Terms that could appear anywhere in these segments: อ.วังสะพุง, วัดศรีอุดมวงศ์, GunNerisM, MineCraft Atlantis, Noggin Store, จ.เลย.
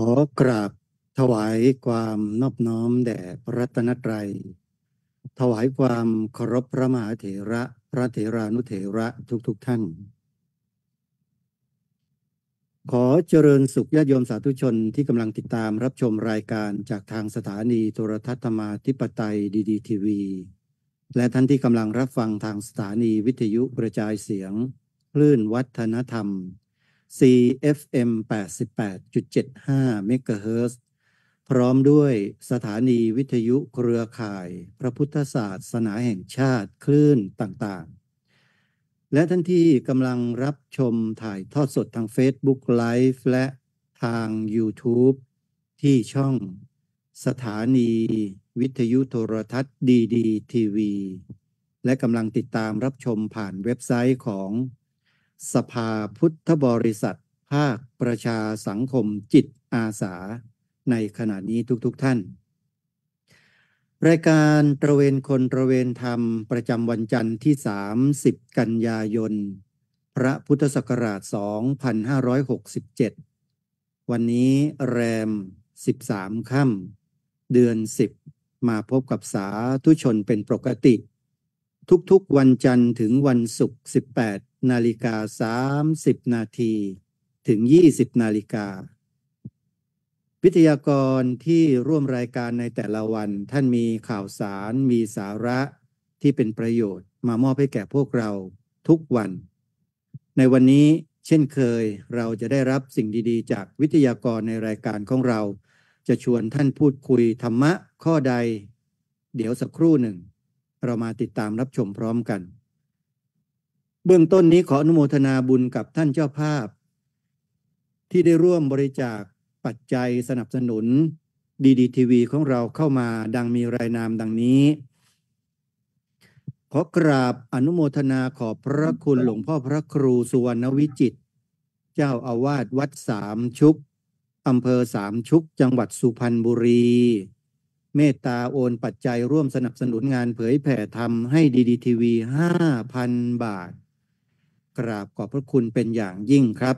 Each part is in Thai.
อกราบถวายความนอบน้อมแด่พระรัตนตรัยถวายความเคารพพระมหาเถระพระเถรานุเถระทุกท่านขอเจริญสุขญาติโยมสาธุชนที่กำลังติดตามรับชมรายการจากทางสถานีโทรทัศน์ธรรมาธิปไตยดีทีวีและท่านที่กำลังรับฟังทางสถานีวิทยุกระจายเสียงคลื่นวัฒนธรรม CFM 88.75 เมกะเฮิรตซ์พร้อมด้วยสถานีวิทยุเครือข่ายพระพุทธศาสนาแห่งชาติคลื่นต่างๆและท่านที่กำลังรับชมถ่ายทอดสดทาง Facebook Live และทาง YouTube ที่ช่องสถานีวิทยุโทรทัศน์ดีดีทีวีและกำลังติดตามรับชมผ่านเว็บไซต์ของสภาพุทธบริษัทภาคประชาสังคมจิตอาสาในขณะนี้ทุกท่านรายการตระเวนคนตระเวนธรรมประจำวันจันทร์ที่ 30 กันยายนพระพุทธศักราช 2567 วันนี้แรม 13 ค่ำเดือน 10 มาพบกับสาธุชนเป็นปกติทุกๆวันจันทร์ถึงวันศุกร์ 18:30 น.ถึง 20:00 น.วิทยากรที่ร่วมรายการในแต่ละวันท่านมีข่าวสารมีสาระที่เป็นประโยชน์มามอบให้แก่พวกเราทุกวันในวันนี้เช่นเคยเราจะได้รับสิ่งดีๆจากวิทยากรในรายการของเราจะชวนท่านพูดคุยธรรมะข้อใดเดี๋ยวสักครู่หนึ่งเรามาติดตามรับชมพร้อมกันเบื้องต้นนี้ขออนุโมทนาบุญกับท่านเจ้าภาพที่ได้ร่วมบริจาคปัจจัยสนับสนุนดีดีทีวีของเราเข้ามาดังมีรายนามดังนี้ขอกราบอนุโมทนาขอบพระคุณหลวงพ่อพระครูสุวรรณวิจิตรเจ้าอาวาสวัดสามชุกอำเภอสามชุกจังหวัดสุพรรณบุรีเมตตาโอนปัจจัยร่วมสนับสนุนงานเผยแผ่ธรรมให้ดีดีทีวี 5,000 บาทกราบขอบพระคุณเป็นอย่างยิ่งครับ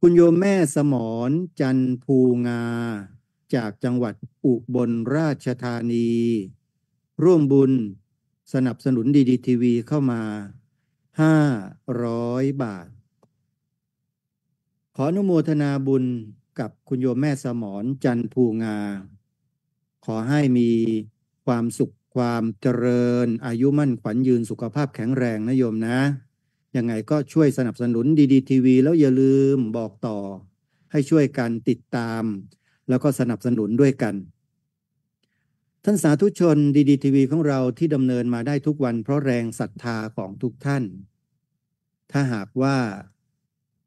คุณโยมแม่สมรจันภูงาจากจังหวัดอุบลราชธานีร่วมบุญสนับสนุนดีดีทีวีเข้ามา500บาทขออนุโมทนาบุญกับคุณโยมแม่สมรจันภูงาขอให้มีความสุขความเจริญอายุมั่นขวัญยืนสุขภาพแข็งแรงนะโยมนะยังไงก็ช่วยสนับสนุนดีดีทีวีแล้วอย่าลืมบอกต่อให้ช่วยกันติดตามแล้วก็สนับสนุนด้วยกันท่านสาธุชนดีดีทีวีของเราที่ดำเนินมาได้ทุกวันเพราะแรงศรัทธาของทุกท่านถ้าหากว่า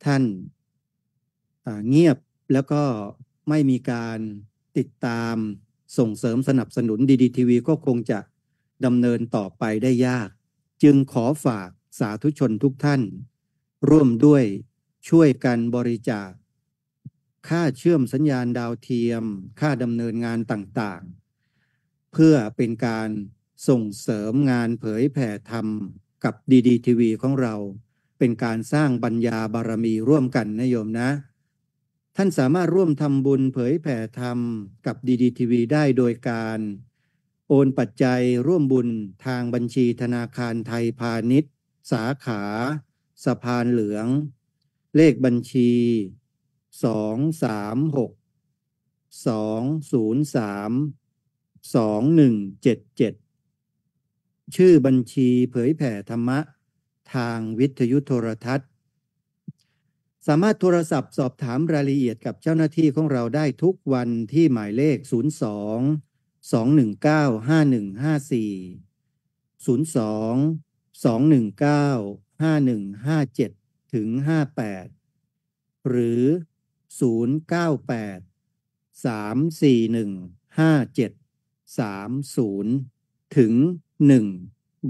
ท่านเงียบแล้วก็ไม่มีการติดตามส่งเสริมสนับสนุนดีดีทีวีก็คงจะดำเนินต่อไปได้ยากจึงขอฝากสาธุชนทุกท่านร่วมด้วยช่วยกันบริจาคค่าเชื่อมสัญญาณดาวเทียมค่าดำเนินงานต่างๆเพื่อเป็นการส่งเสริมงานเผยแผ่ธรรมกับดีดีทีวีของเราเป็นการสร้างปัญญาบารมีร่วมกันนะโยมนะท่านสามารถร่วมทำบุญเผยแผ่ธรรมกับดีดีทีวีได้โดยการโอนปัจจัยร่วมบุญทางบัญชีธนาคารไทยพาณิชย์สาขาสะพานเหลืองเลขบัญชี 236-203-2177 ชื่อบัญชีเผยแผ่ธรรมะทางวิทยุโทรทัศน์สามารถโทรศัพท์สอบถามรายละเอียดกับเจ้าหน้าที่ของเราได้ทุกวันที่หมายเลข 02-219-5154 02-219-5157-58 หรือ 098-341-5730-1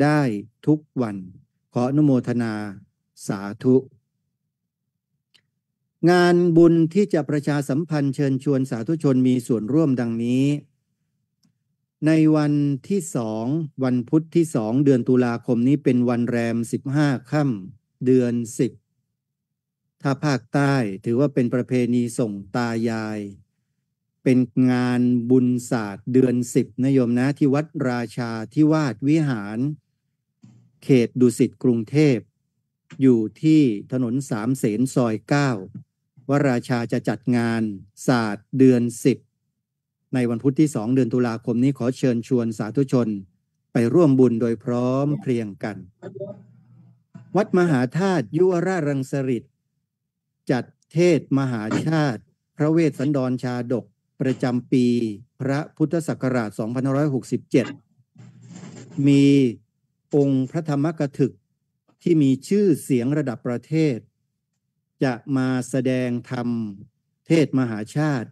ได้ทุกวันขออนุโมทนาสาธุงานบุญที่จะประชาสัมพันธ์เชิญชวนสาธุชนมีส่วนร่วมดังนี้ในวันที่2วันพุธที่2เดือนตุลาคมนี้เป็นวันแรม15ค่ำเดือน ถ้าภาคใต้ถือว่าเป็นประเพณีส่งตายายเป็นงานบุญศาสตร์เดือน10นะโยมนะที่วัดราชาธิวาสวิหารเขตดุสิตกรุงเทพอยู่ที่ถนน3 เสนซอย9วัดราชาจะจัดงานศาสตร์เดือน10ในวันพุธที่2เดือนตุลาคมนี้ขอเชิญชวนสาธุชนไปร่วมบุญโดยพร้อมเพรียงกันวัดมหาธาตุยุวราชรังสฤษฎิจัดเทศมหาชาติพระเวสสันดรชาดกประจำปีพระพุทธศักราช2567มีองค์พระธรรมกถึกที่มีชื่อเสียงระดับประเทศจะมาแสดงธรรมเทศมหาชาติ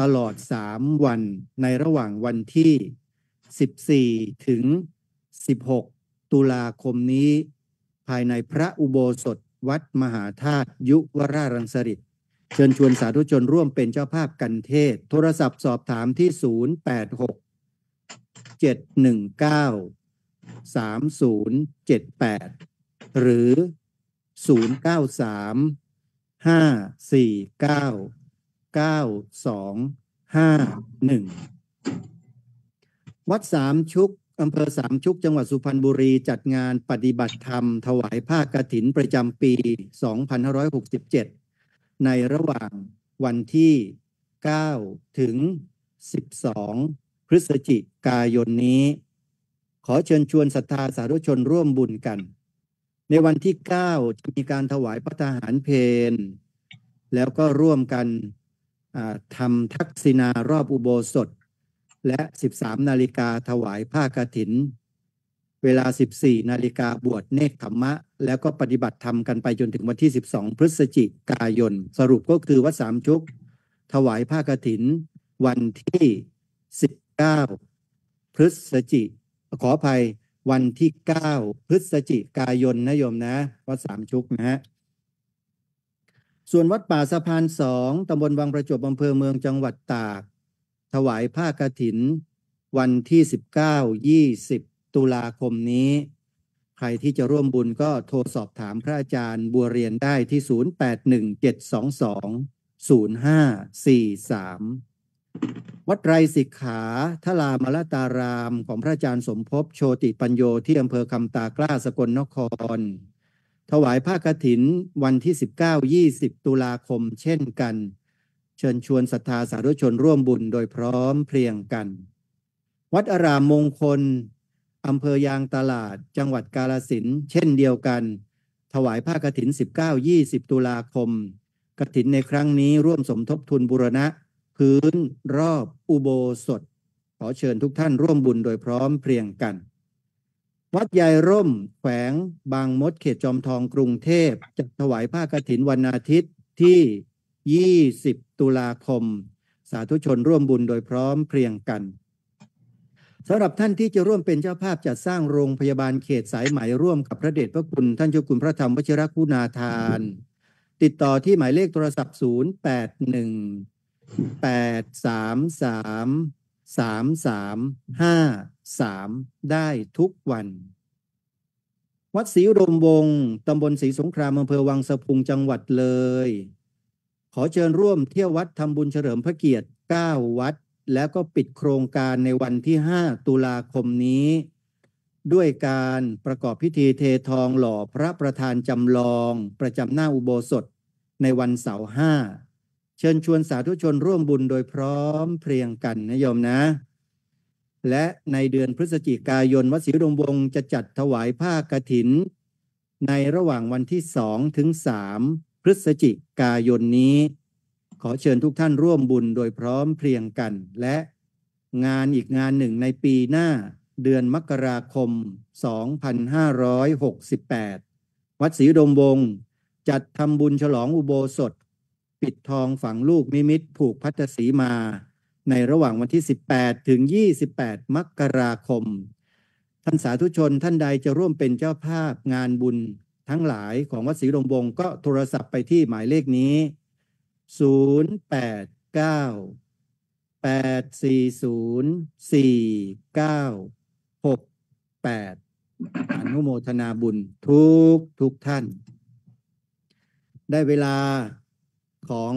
ตลอด3วันในระหว่างวันที่14ถึง16ตุลาคมนี้ภายในพระอุโบสถวัดมหาธาตุยุวราชรังสฤษฎิเชิญชวนสาธุชนร่วมเป็นเจ้าภาพกันเทศโทรศัพท์สอบถามที่086 719 3078หรือ093 549 9251วัดสามชุกอำเภอสามชุกจังหวัดสุพรรณบุรีจัดงานปฏิบัติธรรมถวายผ้ากฐินประจำปี2567ในระหว่างวันที่9ถึง12พฤศจิกายนนี้ขอเชิญชวนศรัทธาสาธุชนร่วมบุญกันในวันที่9จะมีการถวายภัตตาหารเพลแล้วก็ร่วมกันทำทักษิณารอบอุโบสถและ13นาฬิกาถวายผ้ากฐินเวลา14นาฬิกาบวชเนกขมมะแล้วก็ปฏิบัติธรรมกันไปจนถึงวันที่12พฤศจิกายนสรุปก็คือวัดสามชุกถวายผ้ากฐินวันที่19พฤศจิกขออภัยวันที่9พฤศจิกายนนะโยมนะวัดสามชุกนะฮะส่วนวัดป่าสะพาน2ตำบลวังประจวบอำเภอเมืองจังหวัดตากถวายผ้ากฐินวันที่19-20ตุลาคมนี้ใครที่จะร่วมบุญก็โทรสอบถามพระอาจารย์บัวเรียนได้ที่081-722-0543วัดไตรสิกขาทลามลตารามของพระอาจารย์สมภพโชติปัญโยที่อำเภอคำตากล้าสกลนครถวายผ้ากฐินวันที่19-20ตุลาคมเช่นกันเชิญชวนศรัทธาสาธุชนร่วมบุญโดยพร้อมเพรียงกันวัดอารามมงคลอำเภอยางตลาดจังหวัดกาฬสินธุ์เช่นเดียวกันถวายผ้ากฐิน 19-20 ตุลาคมกฐินในครั้งนี้ร่วมสมทบทุนบูรณะพื้นรอบอุโบสถขอเชิญทุกท่านร่วมบุญโดยพร้อมเพรียงกันวัดยายร่มแขวงบางมดเขตจอมทองกรุงเทพจะถวายผ้ากฐินวันอาทิตย์ที่20ตุลาคมสาธุชนร่วมบุญโดยพร้อมเพรียงกันสำหรับท่านที่จะร่วมเป็นเจ้าภาพจัดสร้างโรงพยาบาลเขตสายไหมร่วมกับพระเดชพระคุณท่านเจ้าคุณพระธรรมวชิรคุณาทานติดต่อที่หมายเลขโทรศัพท์081-833-3353ได้ทุกวันวัดศรีอุดมวงศ์ตำบลศรีสงครามอำเภอวังสะพุงจังหวัดเลยขอเชิญร่วมเที่ยววัดทำบุญเฉลิมพระเกียรติ9วัดแล้วก็ปิดโครงการในวันที่5ตุลาคมนี้ด้วยการประกอบพิธีเททองหล่อพระประธานจำลองประจำหน้าอุโบสถในวันเสาร์5เชิญชวนสาธุชนร่วมบุญโดยพร้อมเพรียงกันนะโยมนะและในเดือนพฤศจิกายนวัดศรีอุดมวงศ์จะจัดถวายผ้ากฐินในระหว่างวันที่2-3พฤศจิกายนนี้ขอเชิญทุกท่านร่วมบุญโดยพร้อมเพรียงกันและงานอีกงานหนึ่งในปีหน้าเดือนมกราคม2568วัดศรีอุดมวงศ์จัดทำบุญฉลองอุโบสถปิดทองฝังลูกนิมิตผูกภัตสีมาในระหว่างวันที่18-28มกราคมท่านสาธุชนท่านใดจะร่วมเป็นเจ้าภาพงานบุญทั้งหลายของวัดศรีอุดมวงศ์ก็โทรศัพท์ไปที่หมายเลขนี้089-840-4968อนุโมทนาบุญทุกท่าน ได้เวลาของ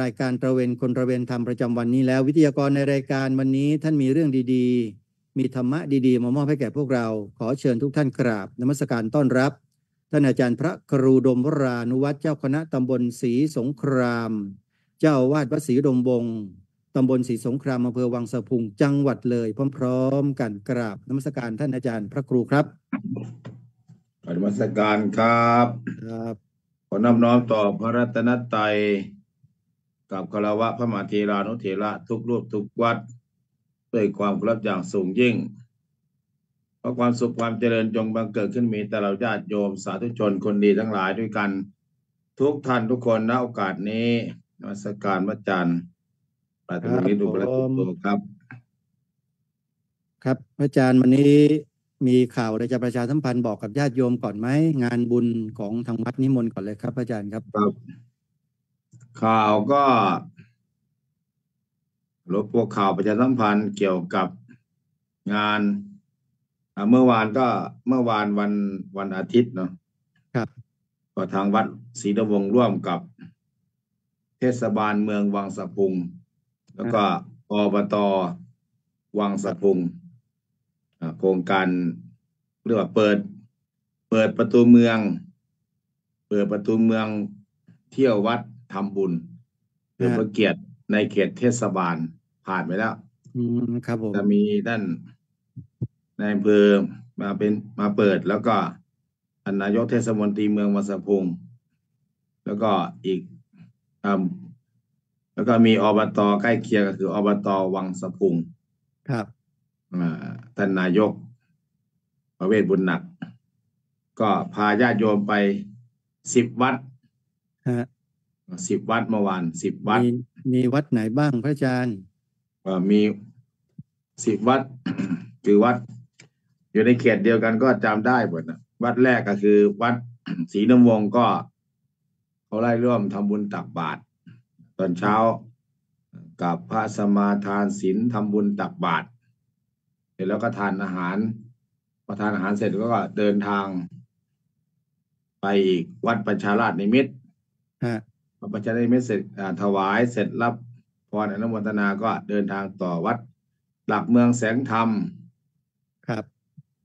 รายการตระเวนคนตระเวนธรรมประจำวันนี้แล้ววิทยากรในรายการวันนี้ท่านมีเรื่องดีๆมีธรรมะดีๆมามอบให้แก่พวกเราขอเชิญทุกท่านกราบนมัสการต้อนรับท่านอาจารย์พระครูดมวรานุวัฒน์เจ้าคณะตำบลศรีสงครามเจ้าอาวาสวัดศรีดมบงตำบลศรีสงครามอำเภอวังสะพุงจังหวัดเลยพร้อมๆกันกราบนมัสการท่านอาจารย์พระครูครับขอนมัสการครับขอน้อมน้อมต่อพระรัตนตรัยกับคารวะพระมหาเถรานุเถระทุกรูปทุกวัดด้วยความเคารพอย่างสูงยิ่งเพราะความสุขความเจริญจงบังเกิดขึ้นมีแต่เราญาติโยมสาธุชนคนดีทั้งหลายด้วยกันทุกท่านทุกคนณโอกาสนี้นมัสการพระอาจารย์ปาฏิหาริย์ดุพระตุโตครับครับพระอาจารย์วันนี้มีข่าวอะไรจะประชาสัมพันธ์บอกกับญาติโยมก่อนไหมงานบุญของทางวัดนิมนต์ก่อนเลยครับพระอาจารย์ครับข่าวก็รบกวนข่าวประชาสัมพันธ์เกี่ยวกับงานเมื่อวานวันอาทิตย์เนาะครับก็ทางวัดศรีดำวงร่วมกับเทศบาลเมืองวังสะพุงแล้วก็อบต.วังสะพุงโครงการเรียกว่าเปิดประตูเมืองเที่ยววัดทำบุญเพื่อประเกียรติในเขตเทศบาลผ่านไปแล้วครับผมจะมีด้านในอำเภอมาเปิดแล้วก็ท่านนายกเทศมนตรีเมืองวังสะพุงแล้วก็อีกแล้วก็มีอบต.ใกล้เคียงก็คืออบต.วังสะพุงครับท่านนายกประเวศบุญหนักก็พาญาติโยมไป10 วัดเมื่อวาน10 วัดมีวัดไหนบ้างพระอาจารย์มี10 วัด คือวัดอยู่ในเขตเดียวกันก็จำได้หมดนะวัดแรกก็คือวัดศรีน้ำวงก็เขาไล่ร่วมทำบุญตักบาตรตอนเช้ากับพระสมาทานศีลทำบุญตักบาตรเสร็จแล้วก็ทานอาหารพอทานอาหารเสร็จก็เดินทางไปอีกวัดประชาราชนิมิตประชาราชนิมิตเสร็จถวายเสร็จรับพรอนุโมทนาก็เดินทางต่อวัดหลักเมืองแสงธรรมครับ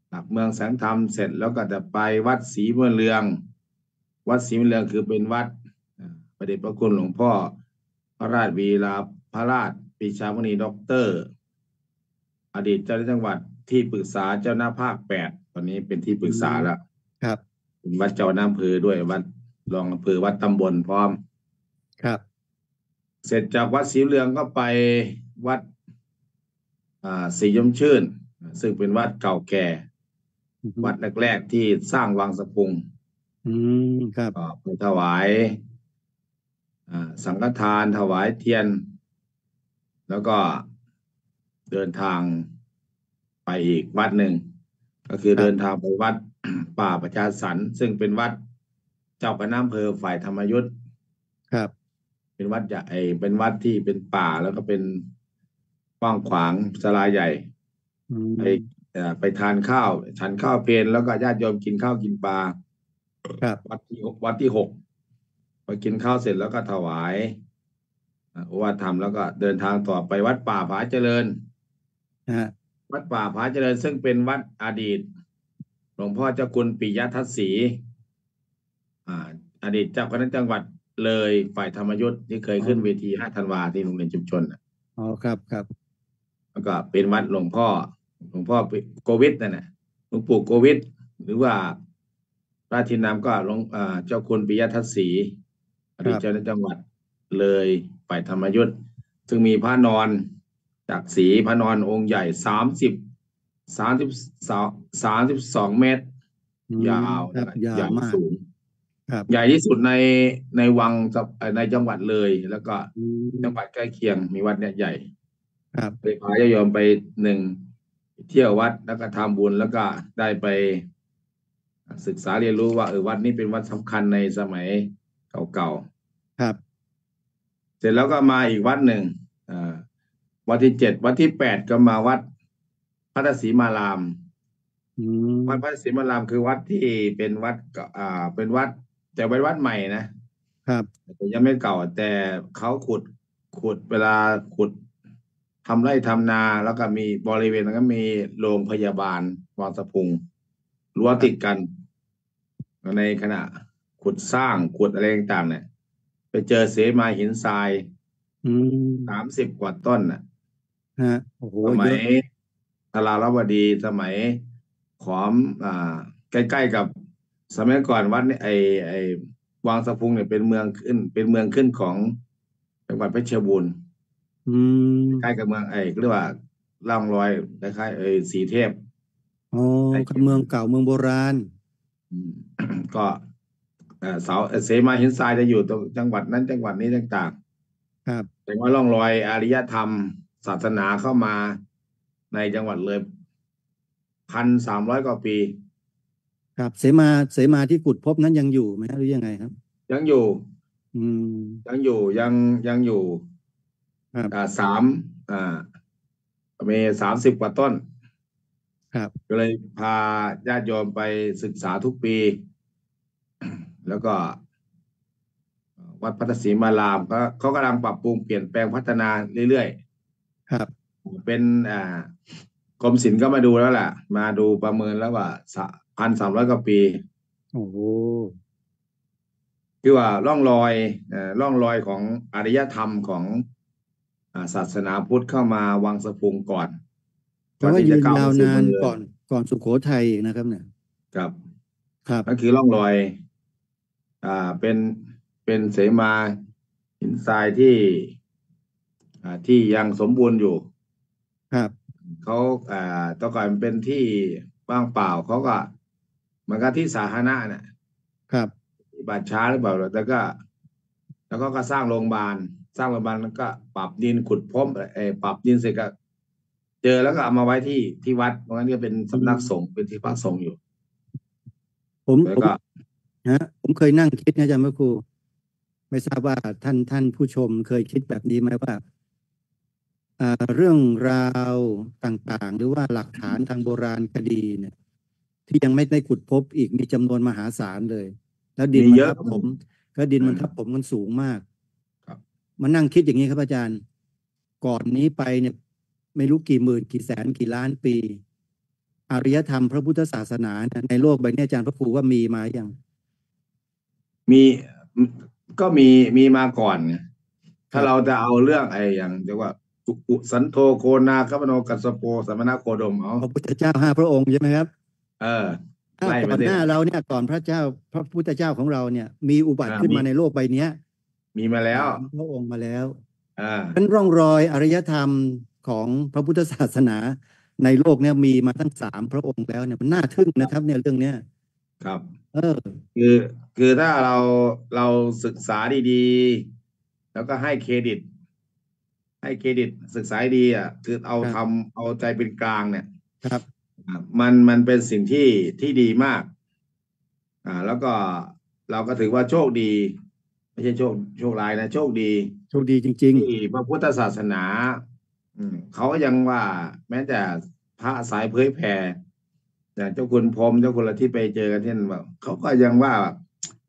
หลักเมืองแสงธรรมเสร็จแล้วก็จะไปวัดศรีบุญเรืองวัดศรีบุญเรืองคือเป็นวัดประเดชพระคุณหลวงพ่อพระราชวีราพระราชปรีชามุนีด็อกเตอร์อดีตเจ้าหน้าที่จังหวัดที่ปรึกษาเจ้าหน้าภาค8ตอนนี้เป็นที่ปรึกษาแล้วครับเป็นวัดเจ้าหน้าอำเภอด้วยวัดรองอำเภอวัดตำบลพร้อมครับเสร็จจากวัดศรีเรืองก็ไปวัดศรียมชื่นซึ่งเป็นวัดเก่าแก่วัดแรกๆที่สร้างวังสะพุงครับไปถวายสังฆทานถวายเทียนแล้วก็เดินทางไปอีกวัดหนึ่งก็คือเดินทางไปวัดป่าประชาสรรค์ซึ่งเป็นวัดเจ้าคณะอำเภอฝ่ายธรรมยุทธครับเป็นวัดใหญ่เป็นวัดที่เป็นป่าแล้วก็เป็นกว้างขวางศาลาใหญ่ไปทานข้าวฉันข้าวเพลแล้วก็ญาติโยมกินข้าวกินปลาครับวัดที่ 6พอกินข้าวเสร็จแล้วก็ถวายโอวาทธรรมแล้วก็เดินทางต่อไปวัดป่าผาเจริญวัดป่าผาเจริญซึ่งเป็นวัดอดีตหลวงพ่อเจ้าคุณปิยทัศน์ศรีอดีตเจ้าคณะจังหวัดเลยฝ่ายธรรมยุทธที่เคยขึ้นเวที5 ธันวาที่โรงเรียนชุมชนอ๋อครับครับแล้วก็เป็นวัดหลวงพ่อโควิดนั่นแหละหลวงปู่โควิดหรือว่าพระทินนามก็หลวงเจ้าคุณปิยทัศน์ศรีอดีตเจ้าคณะจังหวัดเลยฝ่ายธรรมยุทธซึ่งมีพระนอนจากศรีพระนอนองค์ใหญ่32 เมตรยาวใหญ่สูงใหญ่ที่สุดในวังในจังหวัดเลยแล้วก็จังหวัดใกล้เคียงมีวัดเนี่ยใหญ่ไปพาญาติโยมไปเที่ยววัดแล้วก็ทำบุญแล้วก็ได้ไปศึกษาเรียนรู้ว่าวัดนี้เป็นวัดสำคัญในสมัยเก่าๆครับเสร็จแล้วก็มาอีกวัดหนึ่งวัดที่7วัดที่8ก็มาวัดพัทธสีมารามวัดพัทธสีมารามคือวัดที่เป็นวัดแต่เป็นวัดใหม่นะ ครับแต่ยังไม่เก่าแต่เขาขุดเวลาขุดทำไร่ทำนาแล้วก็มีบริเวณแล้วก็มีโรงพยาบาลวังสะพุงรั้วติดกันในขณะขุดสร้างขุดอะไรต่างๆเนี่ยไปเจอเสมาหินทราย30 กว่าต้นน่ะโอ้โหสมัยธาราวดีสมัยขอมใกล้ๆกับสมัยก่อนวัดเนี่ยไอวังสะพุงเนี่ยเป็นเมืองขึ้นของจังหวัดเพชรบูรณ์ใกล้กับเมืองไอ้เรียกว่าล่องลอยคล้ายๆไอ้สีเทพอ๋อกับเมืองเก่าเมืองโบราณก็เสมาหินทรายจะอยู่ตรงจังหวัดนั้นจังหวัดนี้ต่างๆครับแต่ว่าล่องลอยอารยธรรมศาสนาเข้ามาในจังหวัดเลย1,300 กว่าปีครับเสมาที่ขุดพบนั้นยังอยู่ไหมหรือยังไงครับยังอยู่ยังอยู่มี30 กว่าต้นครับก็เลยพาญาติโยมไปศึกษาทุกปีแล้วก็วัดพัทสีมารามเขากำลังปรับปรุงเปลี่ยนแปลงพัฒนาเรื่อยๆครับเป็นกรมศิลป์ก็มาดูแล้วล่ะมาดูประเมินแล้วว่า1,300 กว่าปีโอ้โหคือว่าร่องรอยของอารยธรรมของศาสนาพุทธเข้ามาวังสะพุงก่อนแต่ว่าอยู่ยาวนานก่อนสุโขทัยนะครับเนี่ยครับครับก็คือร่องรอยเป็นเสมาหินทรายที่ที่ยังสมบูรณ์อยู่ครับเขาต่อก่อนเป็นที่ว่างเปล่าเขาก็มันก็ที่สาธารณะเนี่ยครับบาดช้าหรือเปล่าแล้วก็สร้างโรงพยาบาลแล้วก็ปรับดินขุดพบปรับดินเสร็จก็เจอแล้วก็เอามาไว้ที่วัดเพราะงั้นก็เป็นสำนักสงฆ์เป็นที่พักสงฆ์อยู่ผมเคยนั่งคิดนะอาจารย์พระครูไม่ทราบว่าท่านผู้ชมเคยคิดแบบนี้ไหมว่าเรื่องราวต่างๆหรือว่าหลักฐานทางโบราณคดีเนี่ยที่ยังไม่ได้ขุดพบอีกมีจำนวนมหาศาลเลยแล้วดินมันทับผมมันสูงมากมานั่งคิดอย่างนี้ครับอาจารย์ก่อนนี้ไปเนี่ยไม่รู้กี่หมื่นกี่แสนกี่ล้านปีอารยธรรมพระพุทธศาสนาในโลกใบนี้อาจารย์พระครูว่ามีมาอย่างมีมาก่อนถ้าเราจะเอาเรื่องไอ้อย่างเรียกว่าอุสันโธโคนาคมโนกัสสโปสัมมนาโคดมเอาพระพุทธเจ้า5 พระองค์ใช่ไหมครับก่อนหน้าเราเนี่ยก่อนพระพุทธเจ้าของเราเนี่ยมีอุบัติขึ้นมาในโลกใบนี้มีมาแล้วพระองค์มาแล้วเป็นร่องรอยอารยธรรมของพระพุทธศาสนาในโลกเนี่ยมีมาทั้ง3 พระองค์แล้วเนี่ยมันน่าทึ่งนะครับเนี่ยเรื่องเนี้ยครับคือถ้าเราศึกษาดีๆแล้วก็ให้เครดิตศึกษาดีคือเอาใจเป็นกลางเนี่ยครับมันเป็นสิ่งที่ดีมากแล้วก็เราก็ถือว่าโชคดีไม่ใช่โชคร้ายนะโชคดีจริงๆที่พระพุทธศาสนาเขายังว่าแม้แต่พระสายเผยแผ่เจ้าคุณพรหมเจ้าคุณละที่ไปเจอกันที่นั่นแบบเขาก็ยังว่า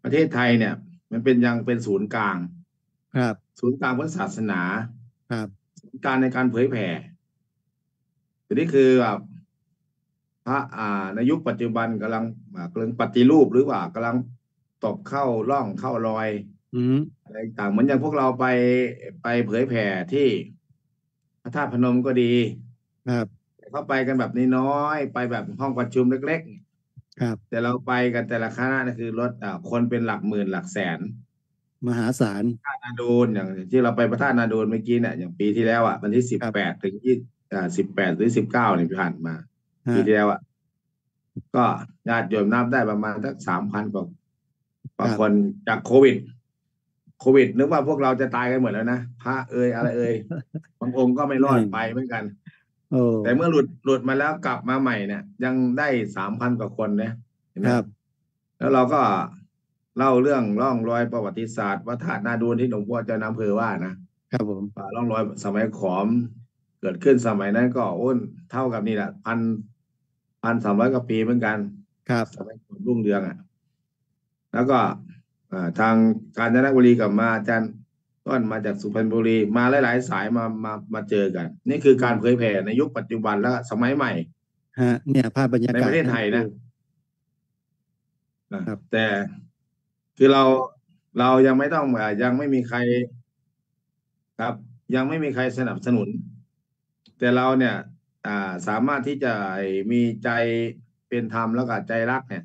ประเทศไทยเนี่ยมันเป็นยังเป็นศูนย์กลางครับศูนย์กลางพุทธศาสนาครับการในการเผยแผ่ทีนี้คือแบบพระในยุคปัจจุบันกำลังปฏิรูปหรือว่ากำลังตกเข้าร่องเข้ารอยอะไรต่างเหมือนอย่างพวกเราไปเผยแผ่ที่พระธาตุพนมก็ดีครับเขาไปกันแบบน้อยๆไปแบบห้องประชุมเล็กๆครับแต่เราไปกันแต่ละคณะนี่คือรถคนเป็นหลักหมื่นหลักแสนมหาศาลพระธาตุนาดูลอย่างที่เราไปพระธาตุนาดูลเมื่อกี้เนี่ยอย่างปีที่แล้ววันที่18 ถึง 18 หรือ 19เนี่ยผ่านมาปีที่แล้วก็ญาติโยมนับได้ประมาณสัก 3,000 กว่าคนจากโควิดนึกว่าพวกเราจะตายกันหมดแล้วนะพระเอ่ยอะไรเอ่ยบางองค์ก็ไม่รอดไปเหมือนกันแต่เมื่อหลุดมาแล้วกลับมาใหม่เนี่ยยังได้ 3,000 กว่าคนนะครับแล้วเราก็เล่าเรื่องร่องรอยประวัติศาสตร์วัฒนนาดูลที่หลวงพ่อเจ้าอำเภอว่านะครับผมร่องรอยสมัยขอมเกิดขึ้นสมัยนั้นก็อ้นเท่ากับนี่แหละ1,300 กว่าปีเหมือนกันครับสมัยรุ่งเรืองแล้วก็ ทางกาญจนบุรีกับมาอาจารย์ต้นมาจากสุพรรณบุรีมาหลายๆสายมาเจอกันนี่คือการเผยแผ่ในยุคปัจจุบันและสมัยใหม่ฮะเนี่ยภาพบรรยากาศในประเทศไทยนะแต่คือเรายังไม่ต้องยังไม่มีใครครับยังไม่มีใครสนับสนุนแต่เราเนี่ยสามารถที่จะมีใจเป็นธรรมแล้วก็ใจรักเนี่ย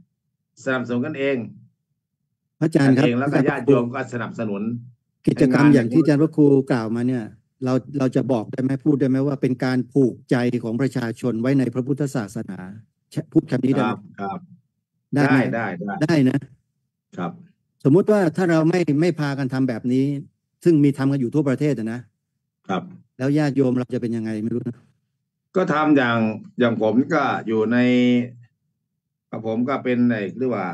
สนับสนุนกันเองพระอาจารย์ครับแล้วก็ญาติโยมก็สนับสนุนกิจกรรมอย่างที่อาจารย์พระครูกล่าวมาเนี่ยเราจะบอกได้ไหมพูดได้ไหมว่าเป็นการผูกใจของประชาชนไว้ในพระพุทธศาสนาพูดคำนี้ได้ไหมครับได้นะครับสมมุติว่าถ้าเราไม่พากันทำแบบนี้ซึ่งมีทำกันอยู่ทั่วประเทศนะครับแล้วญาติโยมเราจะเป็นยังไงไม่รู้นะก็ทำอย่างผมก็อยู่ในผมก็เป็นในหรือว่า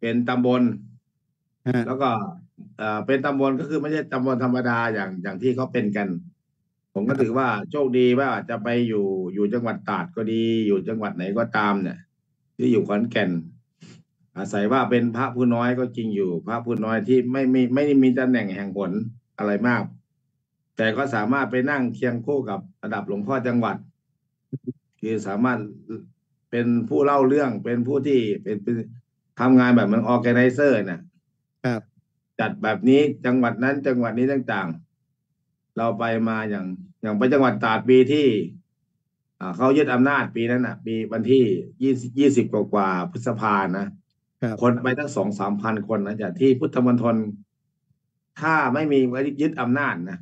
เป็นตำบลแล้วก็เป็นตำบลก็คือไม่ใช่ตำบลธรรมดาอย่างที่เขาเป็นกันผมก็ถือว่าโชคดีว่าจะไปอยู่จังหวัดตราดก็ดีอยู่จังหวัดไหนก็ตามเนี่ยที่อยู่ขอนแก่นอาศัยว่าเป็นพระผู้น้อยก็จริงอยู่พระผู้น้อยที่ไม่มีตำแหน่งแห่งผลอะไรมากแต่ก็สามารถไปนั่งเคียงคู่กับระดับหลวงพ่อจังหวัดคือสามารถเป็นผู้เล่าเรื่องเป็นผู้ที่เป็นทำงานแบบมันออร์แกไนเซอร์นะครับจัดแบบนี้จังหวัดนั้นจังหวัดนี้ต่างๆเราไปมาอย่างไปจังหวัดตราดปีที่เขายึดอำนาจปีนั้นอ่ะปีวันที่20กว่าพฤษภานะครับคนไปทั้ง 2-3 พันคนนะจากที่พุทธมณฑลถ้าไม่มีการยึดอำนาจนะ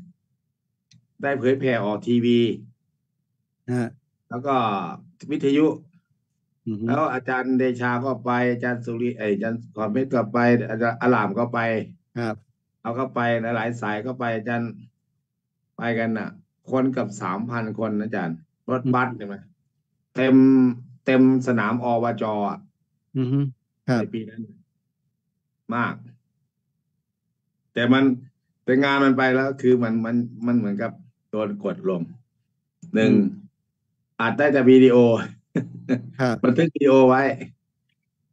ได้เผยแผ่ออกทีวีนะแล้วก็วิทยุแล้วอาจารย์เดชาก็ไปอาจารย์สุริอาจารย์ขอมเพชรก็ไปอาจารย์อลามก็ไปครับเอาก็ไปหลายสายก็ไปอาจารย์ไปกันน่ะคนกับ 3,000 คนนะอาจารย์รถบัสใช่ไหมเต็มสนามอบจในปีนั้นมากแต่มันแต่งานมันไปแล้วคือมันเหมือนกับโดนกดลงอาจได้แต่วิดีโอบันทึกวิดีโอไว้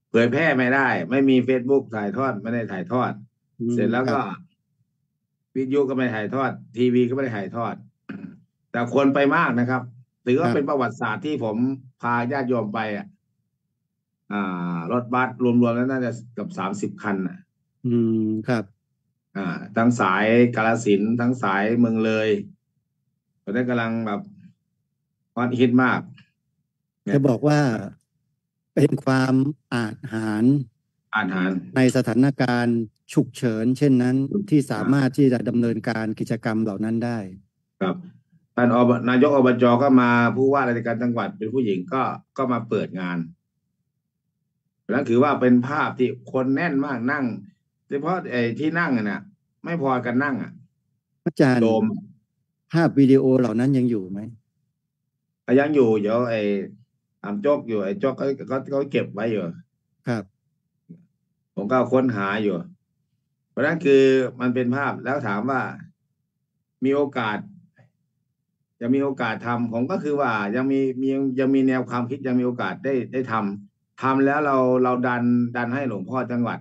เผยแพร่ไม่ได้ไม่มี Facebook ถ่ายทอดไม่ได้ถ่ายทอดเสร็จแล้วก็วิทยุก็ไม่ถ่ายทอดทีวีก็ไม่ได้ถ่ายทอดแต่คนไปมากนะครับถือว่าเป็นประวัติศาสตร์ที่ผมพาญาติโยมไปรถบัสรวมๆแล้วน่าจะเกือบ30คันครับทั้งสายกาฬสินธุ์ทั้งสายเมืองเลยตอนนี้กำลังแบบฮอตฮิตมากจะบอกว่าเป็นความอาจหารในสถานการณ์ฉุกเฉินเช่นนั้นที่สามารถที่จะดำเนินการกิจกรรมเหล่านั้นได้ครับท่านนายกอบจ.ก็มาผู้ว่าราชการจังหวัดเป็นผู้หญิงก็มาเปิดงานแล้วถือว่าเป็นภาพที่คนแน่นมากนั่งโดยเฉพาะไอ้ที่นั่งน่ะไม่พอกันนั่งอาจารย์ภาพวิดีโอเหล่านั้นยังอยู่ไหมยังอยู่เดี๋ยวไอ้โจ๊กอยู่ไอ้โจ๊กเขาเก็บไว้อยู่ครับผมก็ค้นหาอยู่เพราะนั้นคือมันเป็นภาพแล้วถามว่ามีโอกาสจะมีโอกาสทำผมก็คือว่ายังมีแนวความคิดยังมีโอกาสได้ทำแล้วเราดันให้หลวงพ่อจังหวัด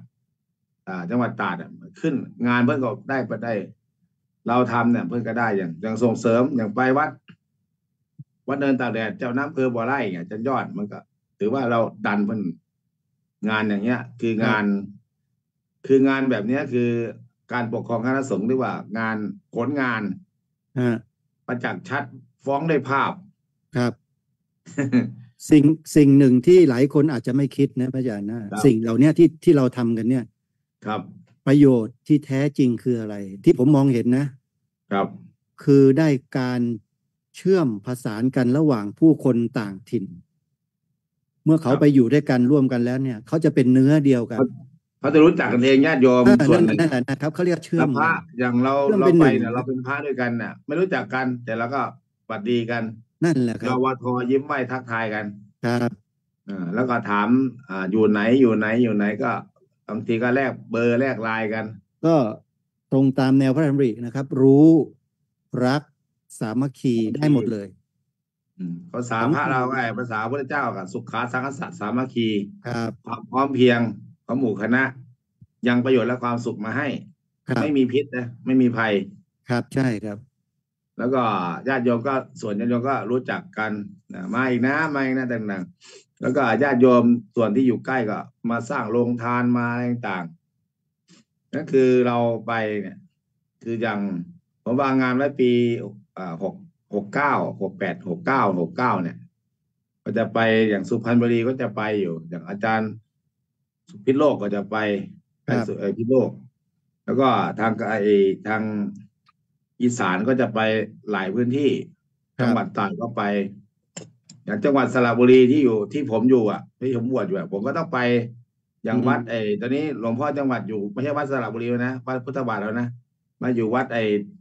ตราดขึ้นงานเพื่อนก็ได้เราทำเนี่ยเพื่อนก็ได้อย่างส่งเสริมอย่างไปวัดเนินตากแดดเจ้าน้ำบ่อไร่เนี่ยจันยอดมันก็ถือว่าเราดันมันงานอย่างเงี้ยคืองานแบบเนี้ยคือการปกครองคณะสงฆ์หรือว่างานผลงานประจักษ์ชัดฟ้องได้ภาพครับ สิ่งหนึ่งที่หลายคนอาจจะไม่คิดนะพระอาจารย์นะสิ่งเหล่านี้ที่เราทำกันเนี่ยครับประโยชน์ที่แท้จริงคืออะไรที่ผมมองเห็นนะครับคือได้การเชื่อมผสานกันระหว่างผู้คนต่างถิ่นเมื่อเขาไปอยู่ด้วยกันร่วมกันแล้วเนี่ยเขาจะเป็นเนื้อเดียวกันเขาจะรู้จักกันเองญาติโยมส่วนหนึ่งนะครับเขาเรียกเชื่อมพระอย่างเราไปเนี่ยเราเป็นพระด้วยกันน่ะไม่รู้จักกันแต่เราก็ปฏิบัติกันนั่นแหละครับเราวาทอยิ้มไหวทักทายกันครับแล้วก็ถามอยู่ไหนก็บางทีก็แลกเบอร์แลกไลน์กันก็ตรงตามแนวพระธรรมรินะครับรู้รักสามัคคีได้หมดเลยภาษาพระเราไงภาษาพระเจ้ากับสุขาสังฆสัตย์สามัคคีครับความพร้อมเพียงของหมู่คณะ ยังประโยชน์และความสุขมาให้ไม่มีพิษนะไม่มีภัยครับใช่ครับแล้วก็ญาติโยมก็ส่วนญาติโยมก็รู้จักกันมาอีกนะมาอีกนะต่างๆแล้วก็ญาติโยมส่วนที่อยู่ใกล้ก็มาสร้างโรงทานมาอะไรต่างๆนั่นคือเราไปเนี่ยคืออย่างผมวางงานไว้ปี69เนี่ยก็จะไปอย่างสุพรรณบุรีก็จะไปอยู่อย่างอาจารย์พิษโลกก็จะไปพิษโลกแล้วก็ทางอีสานก็จะไปหลายพื้นที่จังหวัดต่างก็ไปอย่างจังหวัดสระบุรีที่อยู่ที่ผมอยู่อ่ะที่ผมบวชอยู่อ่ะผมก็ต้องไปอย่างวัดตอนนี้หลวงพ่อจังหวัดอยู่ไม่ใช่วัดสระบุรีนะวัดพุทธบาทแล้วนะมาอยู่วัด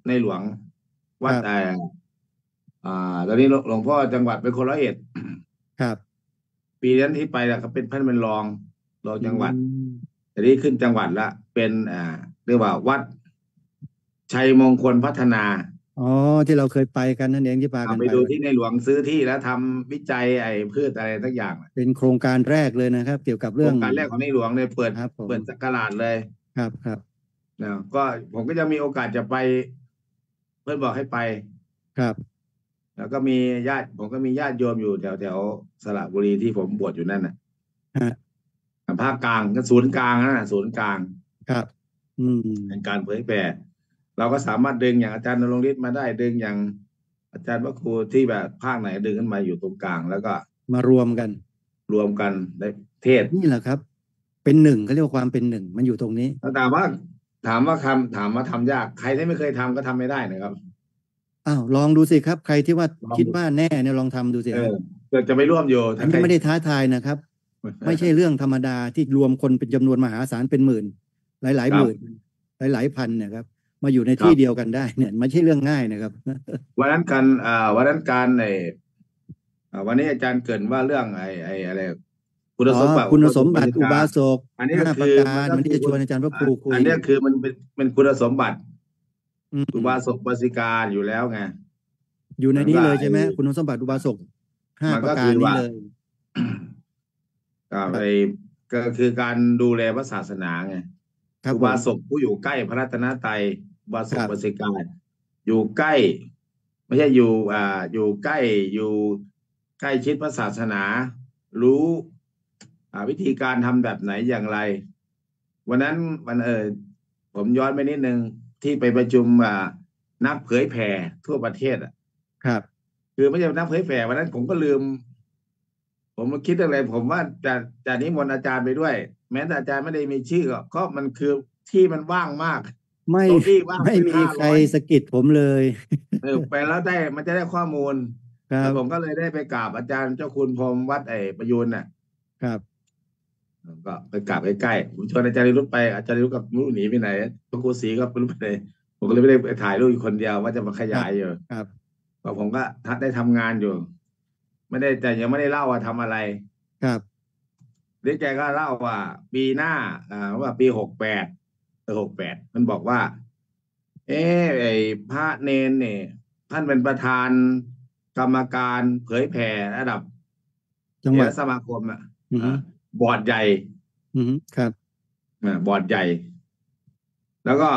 ในหลวงวัดตอนนี้หลวงพ่อจังหวัดเป็นคนร้อยเอ็ดครับปีนั้นที่ไปแล้วก็เป็นท่านเป็นรองจังหวัดตอนนี้ขึ้นจังหวัดละเป็นเรียกว่าวัดชัยมงคลพัฒนาอ๋อที่เราเคยไปกันนั่นเองที่พากันไปดูที่ในหลวงซื้อที่แล้วทำวิจัยพืชอะไรทั้งอย่างเป็นโครงการแรกเลยนะครับเกี่ยวกับเรื่องโครงการแรกของในหลวงเลยเปิดสักการะเลยครับครับนะก็ผมก็จะมีโอกาสจะไปเพื่อนบอกให้ไปครับแล้วก็มีญาติผมก็มีญาติโยมอยู่แถวสระบุรีที่ผมบวชอยู่นั่นน่ะภาคกลางก็ศูนย์กลางนะศูนย์กลางครับเป็นการเผยแผ่เราก็สามารถดึงอย่างอาจารย์นรงฤทธิ์มาได้ดึงอย่างอาจารย์พระครูที่แบบภาคไหนดึงขึ้นมาอยู่ตรงกลางแล้วก็มารวมกันได้เทศนี่แหละครับเป็นหนึ่งเขาเรียกว่าความเป็นหนึ่งมันอยู่ตรงนี้ถามว่าทำยากใครที่ไม่เคยทำก็ทำไม่ได้นะครับอ้าวลองดูสิครับใครที่ว่าคิดว่าแน่เนี่ยลองทำดูสิจะไม่ร่วมโยนอันนี้ไม่ได้ท้าทายนะครับไม่ใช่เรื่องธรรมดาที่รวมคนเป็นจำนวนมหาศาลเป็นหมื่นหลายๆหมื่นหลายๆพันเนี่ยครับมาอยู่ในที่เดียวกันได้เนี่ยไม่ใช่เรื่องง่ายนะครับวันนั้นการในวันนี้อาจารย์เกริ่นว่าเรื่องอะไรคุณสมบัติอุบาสกอันนี้คือมันที่จะชวนอาจารย์พระครูคุยอันนี้คือมันเป็นคุณสมบัติอุบาสกอุบาสิกาอยู่แล้วไงอยู่ในนี้เลยใช่ไหมคุณสมบัติอุบาสก5 ประการนี้เลยก็คือการดูแลพระศาสนาไงอุบาสกผู้อยู่ใกล้พระรัตนตรัยอุบาสกอุบาสิกาอยู่ใกล้ไม่ใช่อยู่ใกล้ชิดพระศาสนารู้วิธีการทำแบบไหนอย่างไรวันนั้นผมย้อนไปนิดนึงที่ไปประชุมนักเผยแผ่ทั่วประเทศอ่ะครับคือไม่ใช่นักเผยแผ่วันนั้นผมก็ลืมผมมาคิดอะไรผมว่าจะนิมนต์อาจารย์ไปด้วยแม้แต่อาจารย์ไม่ได้มีชื่อก็มันคือที่มันว่างมากไม่มีใครสะกิดผมเลยไปแล้วได้มันจะได้ข้อมูลแล้วผมก็เลยได้ไปกราบอาจารย์เจ้าคุณพรหมวัดประยูรน่ะครับก็ไปกราบใกล้ๆผมชวนอาจารย์นิรุตไปอาจารย์นิรุตกับลูกหนีไปไหนพระครูศรีก็ไม่รู้ไปไหนผมก็เลยไม่ได้ไปถ่ายรูปอยู่คนเดียวว่าจะมาขยายอยู่ครับพอผมก็ทัดได้ทำงานอยู่ไม่ได้แต่ยังไม่ได้เล่าว่าทำอะไรครับเด็กแกก็เล่าว่าปีหน้าว่าปี68มันบอกว่าไอ้พระเนนเนี่ยท่านเป็นประธานกรรมการเผยแผ่ระดับจังหวัดสมาคมอ่ะบอร์ดใหญ่ครับบอร์ดใหญ่แล้วก็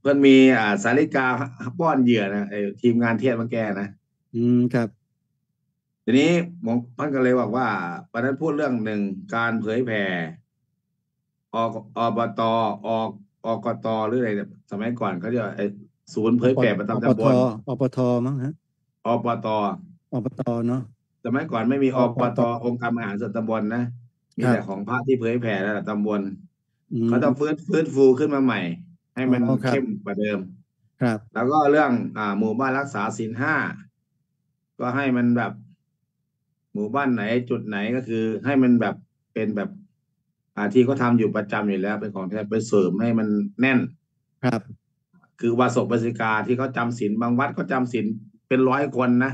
เพื่อนมีสาริกาป้อนเหยื่อนะทีมงานเทศมาแก้นะครับทีนี้ท่านก็เลยบอกว่าวันนั้นพูดเรื่องหนึ่งการเผยแผ่อบตอกตหรืออะไรสมัยก่อนเขาเรียกศูนย์เผยแผ่ประจำตำบลอบตมั้งฮะอบตเนาะสมัยก่อนไม่มีอบตองค์การมหาส่วนตำบลนะมีแต่ของพระที่เผยแผ่ระดับตำบลเขาต้องฟื้นฟูขึ้นมาใหม่ให้มันเข้มกว่าเดิมครับแล้วก็เรื่องหมู่บ้านรักษาศีล5ก็ให้มันแบบหมู่บ้านไหนจุดไหนก็คือให้มันแบบเป็นแบบที่เขาทาอยู่ประจำอยู่แล้วเป็นของแท้ไปเสริมให้มันแน่นครับคือวาสกบาสิกาที่เขาจำศีลบางวัดก็จำศีลเป็น100 คนนะ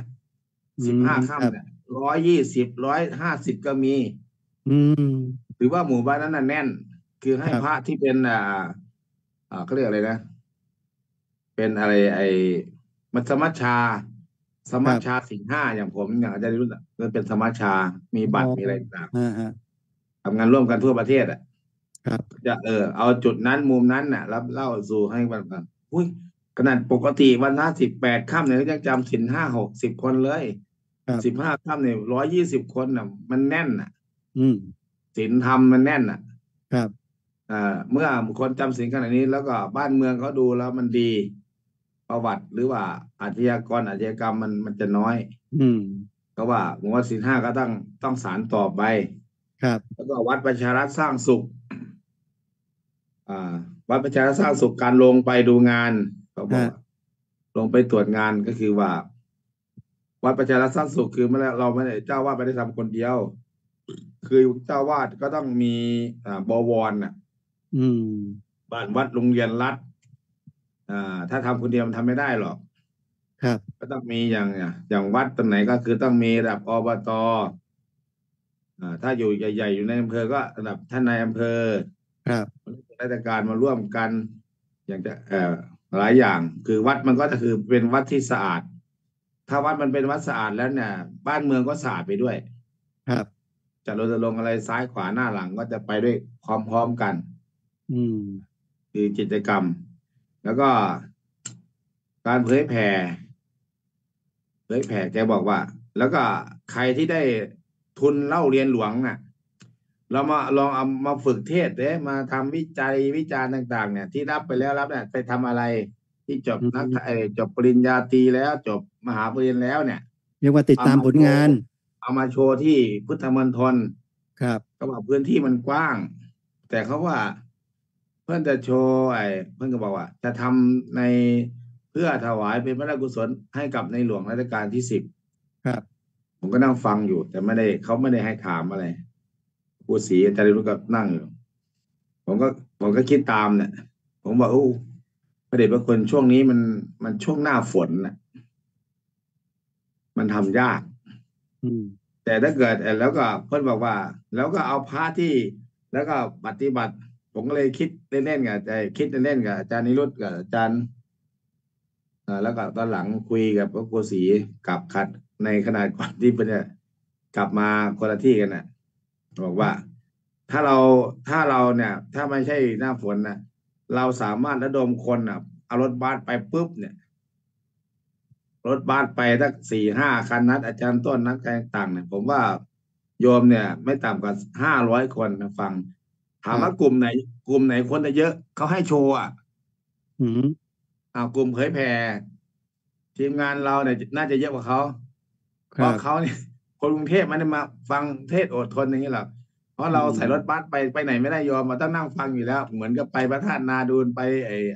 15 ค่ำเนี่ย120 150ก็มีหรือว่าหมู่บ้านนั้นน่ะแน่นคือให้พระที่เป็นเขาเรียกอะไรนะเป็นอะไรมัชฌิมชาสมัชชาศีล 5อย่างผมอาจารย์นิรุตเป็นสมัชชามีบัตรมีอะไรต่างทำงานร่วมกันทั่วประเทศ ครับจะเอาจุดนั้นมุมนั้นน่ะรับเล่าสู่ให้วันกันอุ้ยขนาดปกติวันละ18 ค่ำเนี่ยยังจำศีล5 60 คนเลย15 ค่ำเนี่ย120 คนน่ะมันแน่นน่ะศีลธรรมมันแน่นน่ะครับเมื่อคนจำศีลขนาดนี้แล้วก็บ้านเมืองเขาดูแล้วมันดีประวัติหรือว่าอาชญากรอาชญากรรมมันจะน้อยก็ว่าผมว่าศีล5ก็ต้องสานต่อไปครับแล้วก็วัดประชารัฐสร้างสุขวัดประชารัฐสร้างสุขการลงไปดูงานเขาบอกลงไปตรวจงานก็คือว่าวัดประชารัฐสร้างสุขคือไม่เราไม่ได้เจ้าวาดไม่ได้ทำคนเดียวคือเจ้าวาดก็ต้องมีบวรน่ะบ้านวัดโรงเรียนรัฐถ้าทำคนเดียวมันทำไม่ได้หรอกครับก็ต้องมีอย่างวัดตรงไหนก็คือต้องมีระดับอบต.ถ้าอยู่ใหญ่ๆอยู่ในอำเภอก็ระดับท่านนายอำเภอครับราชการมาร่วมกันอย่างจะหลายอย่างคือวัดมันก็จะคือเป็นวัดที่สะอาดถ้าวัดมันเป็นวัดสะอาดแล้วเนี่ยบ้านเมืองก็สะอาดไปด้วยครับจะรณรงค์อะไรซ้ายขวาหน้าหลังก็จะไปด้วยพร้อมๆกันคือกิจกรรมแล้วก็การเผยแผ่แกบอกว่าแล้วก็ใครที่ได้ทุนเล่าเรียนหลวงน่ะเรามาลองเอามาฝึกเทศมาทำวิจารณ์ต่างๆเนี่ยที่รับไปแล้วรับเนี่ยไปทำอะไรที่จบนักจบปริญญาตรีแล้วจบมหาปริญญาแล้วเนี่ยเรียกว่าติดตามผลงานเอามาโชว์ที่พุทธมณฑลครับก็บอกพื้นที่มันกว้างแต่เขาว่าเพื่อนจะโชว์เพื่อนก็บอกว่าจะทำในเพื่อถวายเป็นพระราชกุศลให้กับในหลวงรัชกาลที่10ครับผมก็นั่งฟังอยู่แต่ไม่ได้เขาไม่ได้ให้ถามอะไรผู้ศรีอาจารย์รู้กับนั่งอยู่ผมก็คิดตามเนี่ยผมว่าอู้ประเด็นว่าคนช่วงนี้มันช่วงหน้าฝนน่ะมันทำยากแต่ถ้าเกิดแล้วก็เพื่อนบอกว่าแล้วก็เอาพระที่แล้วก็ปฏิบัติผมก็เลยคิดเล่นๆกับอาจารย์นิรุตกับอาจารย์แล้วก็ตอนหลังคุยกับพระโกศรีกลับขัดในขนาดก่อนที่เนี่ยกลับมาคนละที่กันน่ะบอกว่าถ้าเราเนี่ยถ้าไม่ใช่หน้าฝนนะเราสามารถระดมคนนะเอารถบัสไปปุ๊บเนี่ยรถบัสไปตั้ง4-5 คันนัดอาจารย์ต้นนัดแกงต่างเนี่ยผมว่าโยมเนี่ยไม่ต่ำกว่า500 คนนะฟังถามว่ากลุ่มไหนคนจะเยอะเขาให้โชว์อ่ะกลุ่มเผยแผ่ทีมงานเราเนี่ยน่าจะเยอะกว่าเขาเพราะเขาเนี่ยคนกรุงเทพมันมาฟังเทศอดทนอย่างนี้หรอเพราะเราใส่รถบัสไปไหนไม่ได้ยอมมาต้องนั่งฟังอยู่แล้วเหมือนกับไปพระธาตุนาดูนไป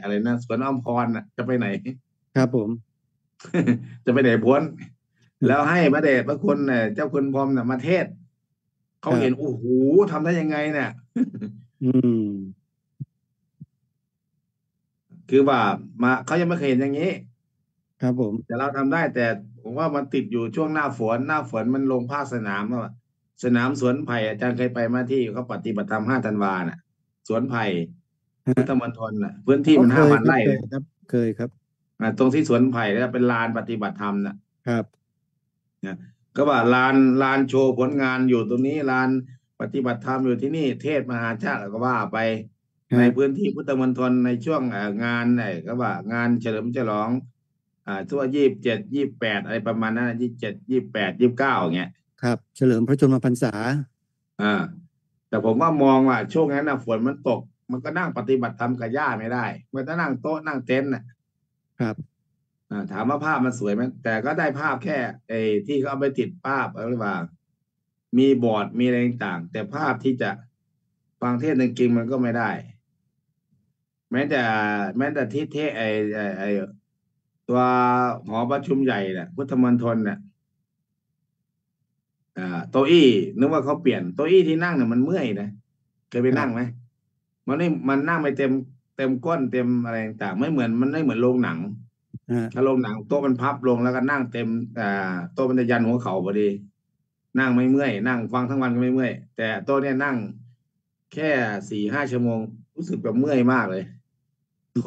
อะไรนะสวนอ้อมพรน่ะจะไปไหนครับผม จะไปไหนพ้น แล้วให้พระเดชพระคุณเนี่ยเจ้าคุณพรหมเนี่ยมาเทศ เขาเห็นโอ้โหทำได้ยังไงเนี่ย คือว่ามาเขายังไม่เคยเห็นอย่างนี้ครับผมแต่เราทำได้แต่ผมว่ามันติดอยู่ช่วงหน้าฝนมันลงภาคสนามว่าสนามสวนไผ่อาจารย์เคยไปมาที่เขาปฏิบัติธรรม5 ธันวาน่ะสวนไผ่พุทธมณฑลน่ะพื้นที่มัน5,000 ไร่ครับเคยครับตรงที่สวนไผ่แล้วเป็นลานปฏิบัติธรรมนะครับนะก็ว่าลานโชว์ผลงานอยู่ตรงนี้ลานปฏิบัติธรรมอยู่ที่นี่เทศมหาชาติก็ว่าไปในพื้นที่พุทธมณฑลในช่วงงานไหนก็ว่างานเฉลิมฉลองทั่ว27-28อะไรประมาณนั้น27-28-29อย่างเงี้ยครับเฉลิมพระชนมพรรษาแต่ผมว่ามองว่าช่วงนั้นฝนมันตกมันก็นั่งปฏิบัติธรรมกับญาติไม่ได้มันต้องนั่งโต๊ะนั่งเต็นท์นะครับถามว่าภาพมันสวยไหมแต่ก็ได้ภาพแค่ที่เขาเอาไปติดภาพอะไรบ้างมีบอร์ดมีอะไรต่างแต่ภาพที่จะฟังเทศจริงๆมันก็ไม่ได้แม้แต่ที่เทศตัวหอประชุมใหญ่น่ะพุทธมณฑลน่ะโต๊ะอี้นึกว่าเขาเปลี่ยนโต๊ะอี้ที่นั่งเนี่ยมันเมื่อยนะเคยไปนั่งไหมมันนั่งไปเต็มก้นเต็มอะไรต่างไม่เหมือนโรงหนังถ้าโรงหนังโต๊ะมันพับลงแล้วก็นั่งเต็มโต๊ะมันจะยันหัวเข่าพอดีนั่งไม่เมื่อยนั่งฟังทั้งวันก็ไม่เมื่อยแต่โต๊ะเนี่ยนั่งแค่4-5 ชั่วโมงรู้สึกแบบเมื่อยมากเลย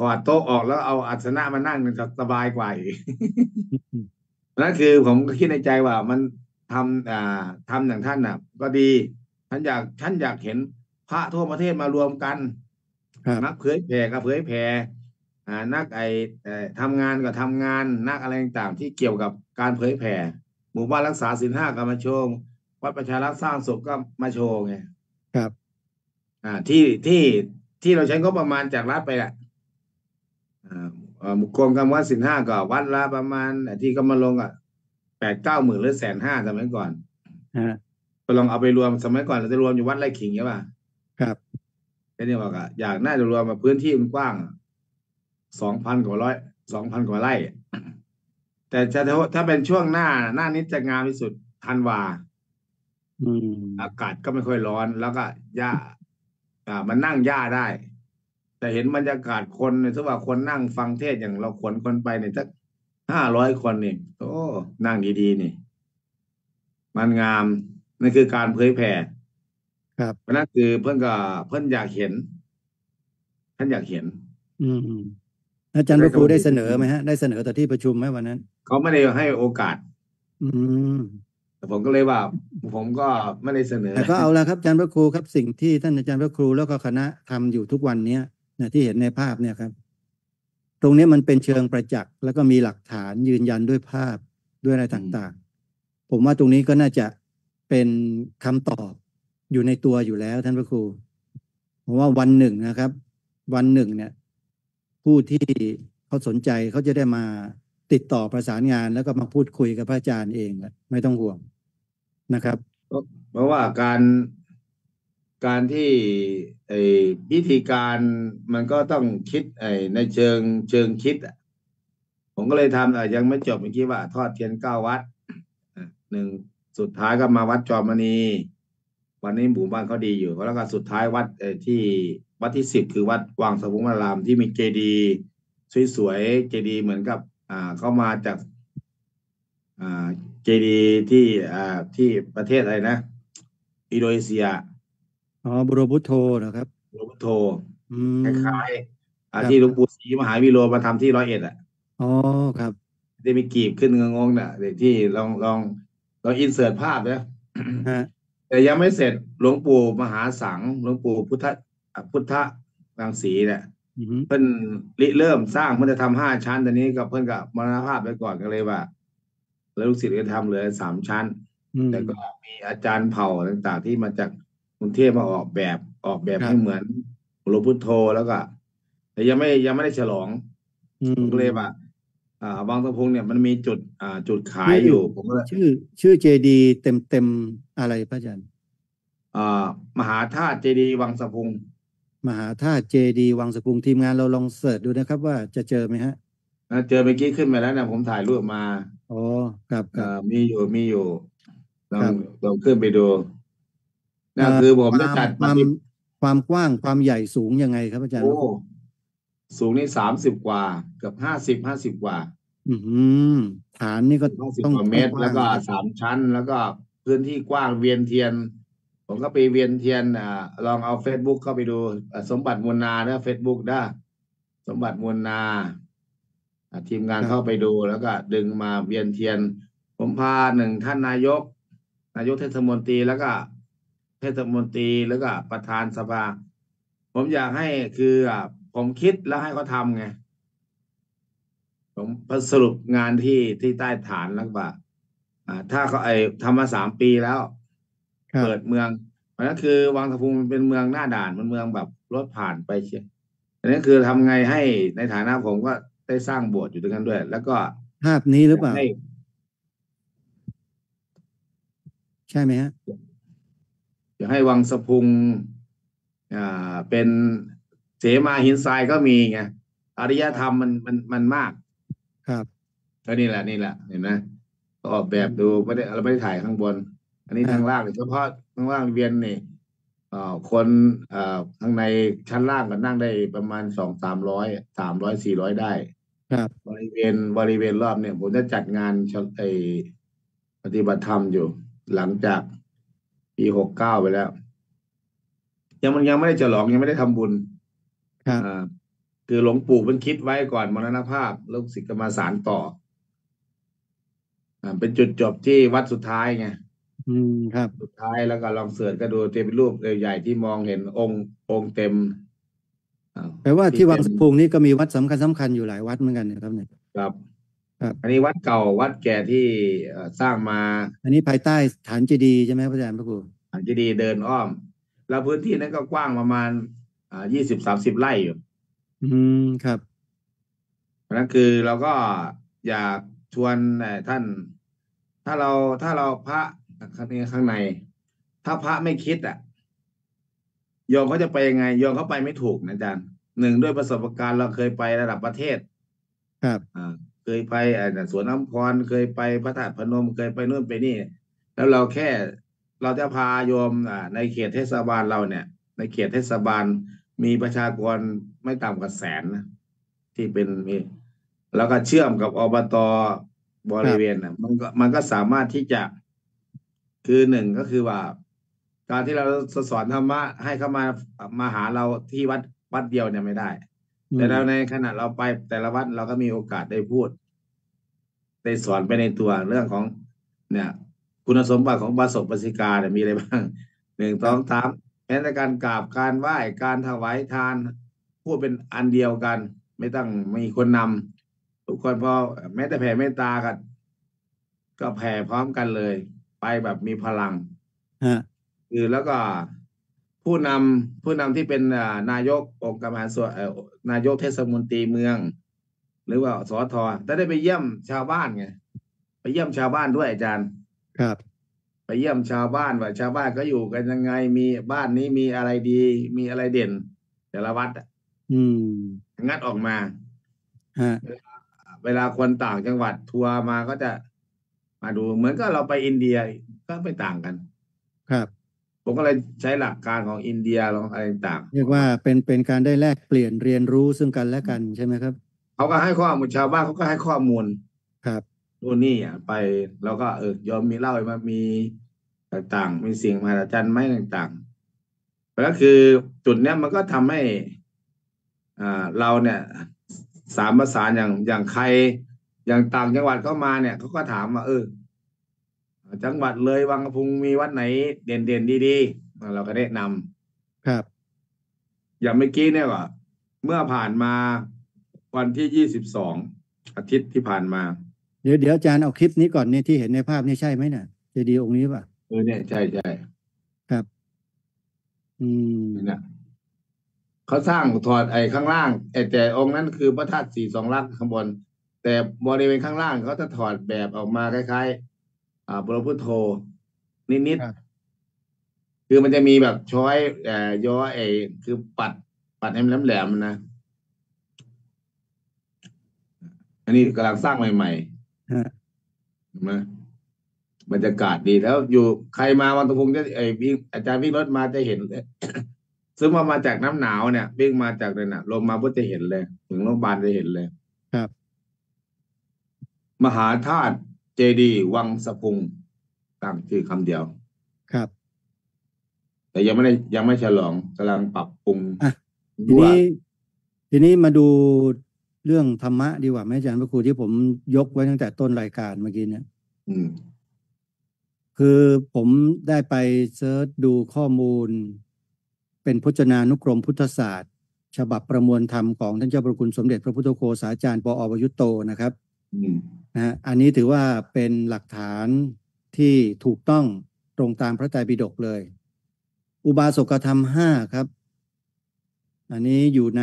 ถอดโต๊ะออกแล้วเอาอาสนะมานั่งจะสบายกว่าอีกนั่นคือผมก็คิดในใจว่ามันทำอย่างท่านน่ะก็ดีท่านอยากเห็น พระทั่วประเทศมารวมกันนักเผยแผ่ก็เผยแผ่นักทำงานก็ทำงานนักอะไรต่างๆที่เกี่ยวกับการเผยแผ่หมู่บ้านรักษาศีลห้าก็มาโชว์วัดประชารัฐสร้างศพก็มาโชว์ไงครับที่เราใช้ก็ประมาณจากรัฐไปแหละกรมการวัดศีลห้าก็วัดละประมาณที่ก็มาลงอ่ะ8-9 หมื่นหรือ150,000สมัยก่อนไปลองเอาไปรวมสมัยก่อนเราจะรวมอยู่วัดไร่ขิงใช่ป่ะครับแล้วนี่บอกอ่ะอยากน่าจะรวมมาพื้นที่มันกว้าง2,000 กว่าไร่แต่ถ้าเป็นช่วงหน้านี้จะงามที่สุดธันวาอากาศก็ไม่ค่อยร้อนแล้วก็หญ้ามันนั่งหญ้าได้แต่เห็นบรรยากาศคนเนี่ยถือว่าคนนั่งฟังเทศอย่างเราขนคนไปเนี่ยสัก500 คนเองโอ้นั่งดีๆนี่มันงามนั่นคือการเผยแผ่ครับนั่นคือเพื่อนอยากเห็นท่านอยากเห็นอาจารย์พระครูได้เสนอไหมฮะได้เสนอต่อที่ประชุมไหมวันนั้นเขาไม่ได้ให้โอกาสแต่ผมก็เลยว่าผมก็ไม่ได้เสนอแต่ก็เอาละครับอาจารย์พระครูครับสิ่งที่ท่านอาจารย์พระครูแล้วก็คณะทำอยู่ทุกวันเนี้ยนะที่เห็นในภาพเนี่ยครับตรงนี้มันเป็นเชิงประจักษ์แล้วก็มีหลักฐานยืนยันด้วยภาพด้วยอะไรต่างๆผมว่าตรงนี้ก็น่าจะเป็นคำตอบอยู่ในตัวอยู่แล้วท่านพระครูผมว่าวันหนึ่งนะครับวันหนึ่งเนี่ยผู้ที่เขาสนใจเขาจะได้มาติดต่อประสานงานแล้วก็มาพูดคุยกับพระอาจารย์เองแหละไม่ต้องห่วงนะครับเพราะว่าการที่วิธีการมันก็ต้องคิดในเชิงคิดผมก็เลยทำยังไม่จบเมื่อกี้ว่าทอดเทียน9 วัด1สุดท้ายก็มาวัดจอมณีวันนี้หมู่บ้านเขาดีอยู่แล้วก็สุดท้ายวัดที่วัดที่10คือวัดวังสมุทรารามที่มีเจดีย์สวยๆเจดีย์เหมือนกับเข้ามาจากเจดีย์ที่ที่ประเทศอะไรนะอินโดนีเซียอ๋อบูโรบุโธนะครับบูโรบุโธคล้ายๆที่หลวงปู่ศรีมหาวิโรมาทำที่101อ่ะอ๋อครับได้มีกีบขึ้นงงๆน่ะเด็กที่ลองอินเสิร์ตภาพนะแต่ยังไม่เสร็จหลวงปู่มหาสังหลวงปู่พุทธรังสีเนี่ยเพิ่นริเริ่มสร้างเพิ่นจะทำ5 ชั้นตอนนี้กับเพิ่นกับมรณภาพไปก่อนก็เลยว่าแล้วลูกศิษย์ก็ทำเหลือ3 ชั้นแต่ก็มีอาจารย์เผ่าต่างๆที่มาจากกรุงเทพมาออกแบบให้เหมือนหลวงพุทโธแล้วก็แต่ยังไม่ได้ฉลองก็เลยว่าวังสะพุงเนี่ยมันมีจุดขายอยู่ผมก็ชื่อเจดีเต็มอะไรพระอาจารย์มหาธาตุเจดีวังสะพุงมหาธาตุเจดีวังสะพุงทีมงานเราลองเสิร์ชดูนะครับว่าจะเจอไหมฮะเจอเมื่อกี้ขึ้นมาแล้วนะผมถ่ายรูปมาอ๋อครับมีอยู่ลองขึ้นไปดูนั่นคือผมจะจัดความกว้างความใหญ่สูงยังไงครับอาจารย์สูงนี่30 กว่าเกือบ50 กว่าฐานนี่ก็ต้อง10 กว่าเมตรแล้วก็3 ชั้นแล้วก็พื้นที่กว้างเวียนเทียนผมก็ไปเวียนเทียนลองเอา Facebook เข้าไปดูสมบัติมูลนานะ Facebook ได้สมบัติมูลนาทีมงานเข้าไปดูแล้วก็ดึงมาเวียนเทียนผมพาท่านนายกเทศมนตรีแล้วก็เทศมนตรีแล้วก็ประธานสภาผมอยากให้คือผมคิดแล้วให้เขาทำไงผมสรุปงานที่ใต้ฐานแล้วว่าถ้าเขาทำมา3 ปีแล้วเปิดเมืองอันนั้นคือวังสะพุงมันเป็นเมืองหน้าด่านมันเมืองแบบรถผ่านไปเชียอันนี้คือทำไงให้ในฐานะผมก็ได้สร้างโบสถ์อยู่ตรงนั้นด้วยแล้วก็ภาพนี้หรือเปล่าใช่ไหมฮะอยากให้วังสะพุงเป็นเสมาหินทรายก็มีไงอริยธรรมมันมากครับก็นี่แหละเห็นไหมออกแบบดูไม่ได้เราไม่ได้ถ่ายข้างบนอันนี้ทางล่างเฉพาะทางล่างเวียนนี่คนทางในชั้นล่างก็นั่งได้ประมาณ300-400ได้ครับบริเวณรอบเนี่ยผมจะจัดงานปฏิบัติธรรมอยู่หลังจากปี69ไปแล้วยังไม่ได้ฉลองยังไม่ได้ทำบุญครับคือหลวงปู่มันคิดไว้ก่อนมรณภาพลูกศิษย์ก็มาสานต่อเป็นจุดจบที่วัดสุดท้ายไง ครับ สุดท้ายแล้วก็ลองเสิร์ชก็ดูจะเป็นรูปใหญ่ๆที่มองเห็นองค์เต็มแปลว่าที่วังสะพุงนี่ก็มีวัดสำคัญอยู่หลายวัดเหมือนกันนะครับเนี่ยครับอันนี้วัดเก่าวัดแก่ที่สร้างมาอันนี้ภายใต้ฐานเจดีย์ใช่ไหมพระอาจารย์พระครูฐานเจดีย์เดินอ้อมแล้วพื้นที่นั้นก็กว้างประมาณ20-30ไร่อยู่ครับนั่นคือเราก็อยากชวนท่านถ้าเราพระข้างในถ้าพระไม่คิดโยมเขาจะไปยังไงโยมเขาไปไม่ถูกนะอาจารย์หนึ่งด้วยประสบการณ์เราเคยไประดับประเทศครับเคยไปสวนน้ำพรเคยไปพระธาตุพนมเคยไปนู่นไปนี่แล้วเราแค่เราจะพาโยมในเขตเทศบาลเราเนี่ยในเขตเทศบาลมีประชากรไม่ต่ำกว่าแสนนะที่เป็นมีแล้วก็เชื่อมกับอบต.บริเวณมันก็สามารถที่จะคือหนึ่งก็คือว่าการที่เราสอนธรรมะให้เข้ามาหาเราที่วัดเดียวเนี่ยไม่ได้แต่เราในขณะเราไปแต่ละวัดเราก็มีโอกาสได้พูดได้สอนไปในตัวเรื่องของเนี่ยคุณสมบัติของบาศกบาสิกาเนี่ยมีอะไรบ้าง1 2 3แม้แต่การกราบการไหว้การถวายทานพูดเป็นอันเดียวกันไม่ต้องมีคนนำทุกคนพอแม้แต่แผ่เมตตาก็แผ่พร้อมกันเลยไปแบบมีพลังคือแล้วก็ผู้นำที่เป็นนายกองค์การมหาส่วนนายกเทศมนตรีเมืองหรือว่าสทจะได้ไปเยี่ยมชาวบ้านไงไปเยี่ยมชาวบ้านด้วยอาจารย์ครับไปเยี่ยมชาวบ้านว่าชาวบ้านก็อยู่กันยังไงมีบ้านนี้มีอะไรดีมีอะไรเด่นแต่ละวัดงัดออกมาเวลาคนต่างจังหวัดทัวร์มาก็จะมาดูเหมือนก็เราไปอินเดียก็ไม่ต่างกันครับผมก็เลยใช้หลักการของอินเดียหรืออะไรต่างเรียกว่าเป็นการได้แลกเปลี่ยนเรียนรู้ซึ่งกันและกันใช่ไหมครับเขาก็ให้ข้อมูลชาวบ้านเขาก็ให้ข้อมูลครับตัวนี้ไปเราก็ยอมมีเล่ามามีต่างๆมีสิ่งมหัศจรรย์ไหมต่างๆแล้วคือจุดเนี้ยมันก็ทำให้เราเนี่ยสามประสานอย่างใครอย่างต่างจังหวัดเข้ามาเนี่ยเขาก็ถามว่าจังหวัดเลยวังกะพุงมีวัดไหนเด่นๆดีๆเราก็แนะนำครับอย่างเมื่อกี้เนี่ยว่าเมื่อผ่านมาวันที่22อาทิตย์ที่ผ่านมาเดี๋ยวอาจารย์เอาคลิปนี้ก่อนเนี่ยที่เห็นในภาพนี่ใช่ไหมน่ะเจดีย์องค์นี้ป่ะเนี่ยใช่ครับเนี่ยเขาสร้างถอดไอ้ข้างล่างแต่องค์นั้นคือพระธาตุ4 2 ลักษณ์ข้างบนแต่บริเวณข้างล่างเขาจะถอดแบบออกมาคล้ายๆพระพุทโธนิดๆคือมันจะมีแบบช้อยย่อคือปัดให้มันแหลมๆนะอันนี้กำลังสร้างใหม่ๆถูกไหมบรรยากาศดีแล้วอยู่ใครมาวังตะพุงจะอาจารย์วิ่งรถมาจะเห็น ซึ่งมาจากน้ำหนาวเนี่ยวิ่งมาจากเลยนะลงมาก็จะเห็นเลยถึงโรงพยาบาลจะเห็นเลยครับมหาธาตุเจดีย์วังสะพุงตั้งชื่อคำเดียวครับแต่ยังไม่ฉลองกำลังปรับปรุงทีนี้มาดูเรื่องธรรมะดีกว่าไหมอาจารย์พระครูที่ผมยกไว้ตั้งแต่ต้นรายการเมื่อกี้เนี่ยคือผมได้ไปเซิร์ชดูข้อมูลเป็นพจนานุกรมพุทธศาสตร์ฉบับประมวลธรรมของท่านเจ้าพระคุณสมเด็จพระพุทธโฆษาจารย์ปอ.วยุตโตนะครับอันนี้ถือว่าเป็นหลักฐานที่ถูกต้องตรงตามพระไตรปิฎกเลยอุบาสกธรรม5ครับอันนี้อยู่ใน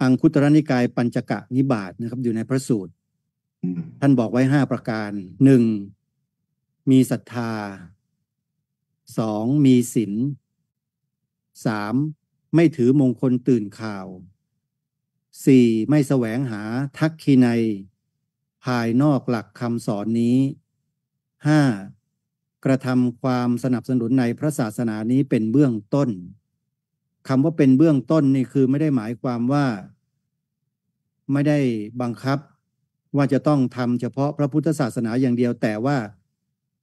อังคุตรนิกายปัญจกนิบาตนะครับอยู่ในพระสูตรท่านบอกไว้5ประการ 1. มีศรัทธา 2. มีศีล 3. ไม่ถือมงคลตื่นข่าว 4. ไม่แสวงหาทักขินัยภายนอกหลักคำสอนนี้ 5. กระทำความสนับสนุนในพระศาสนานี้เป็นเบื้องต้นคำว่าเป็นเบื้องต้นนี่คือไม่ได้หมายความว่าไม่ได้บังคับว่าจะต้องทำเฉพาะพระพุทธศาสนาอย่างเดียวแต่ว่า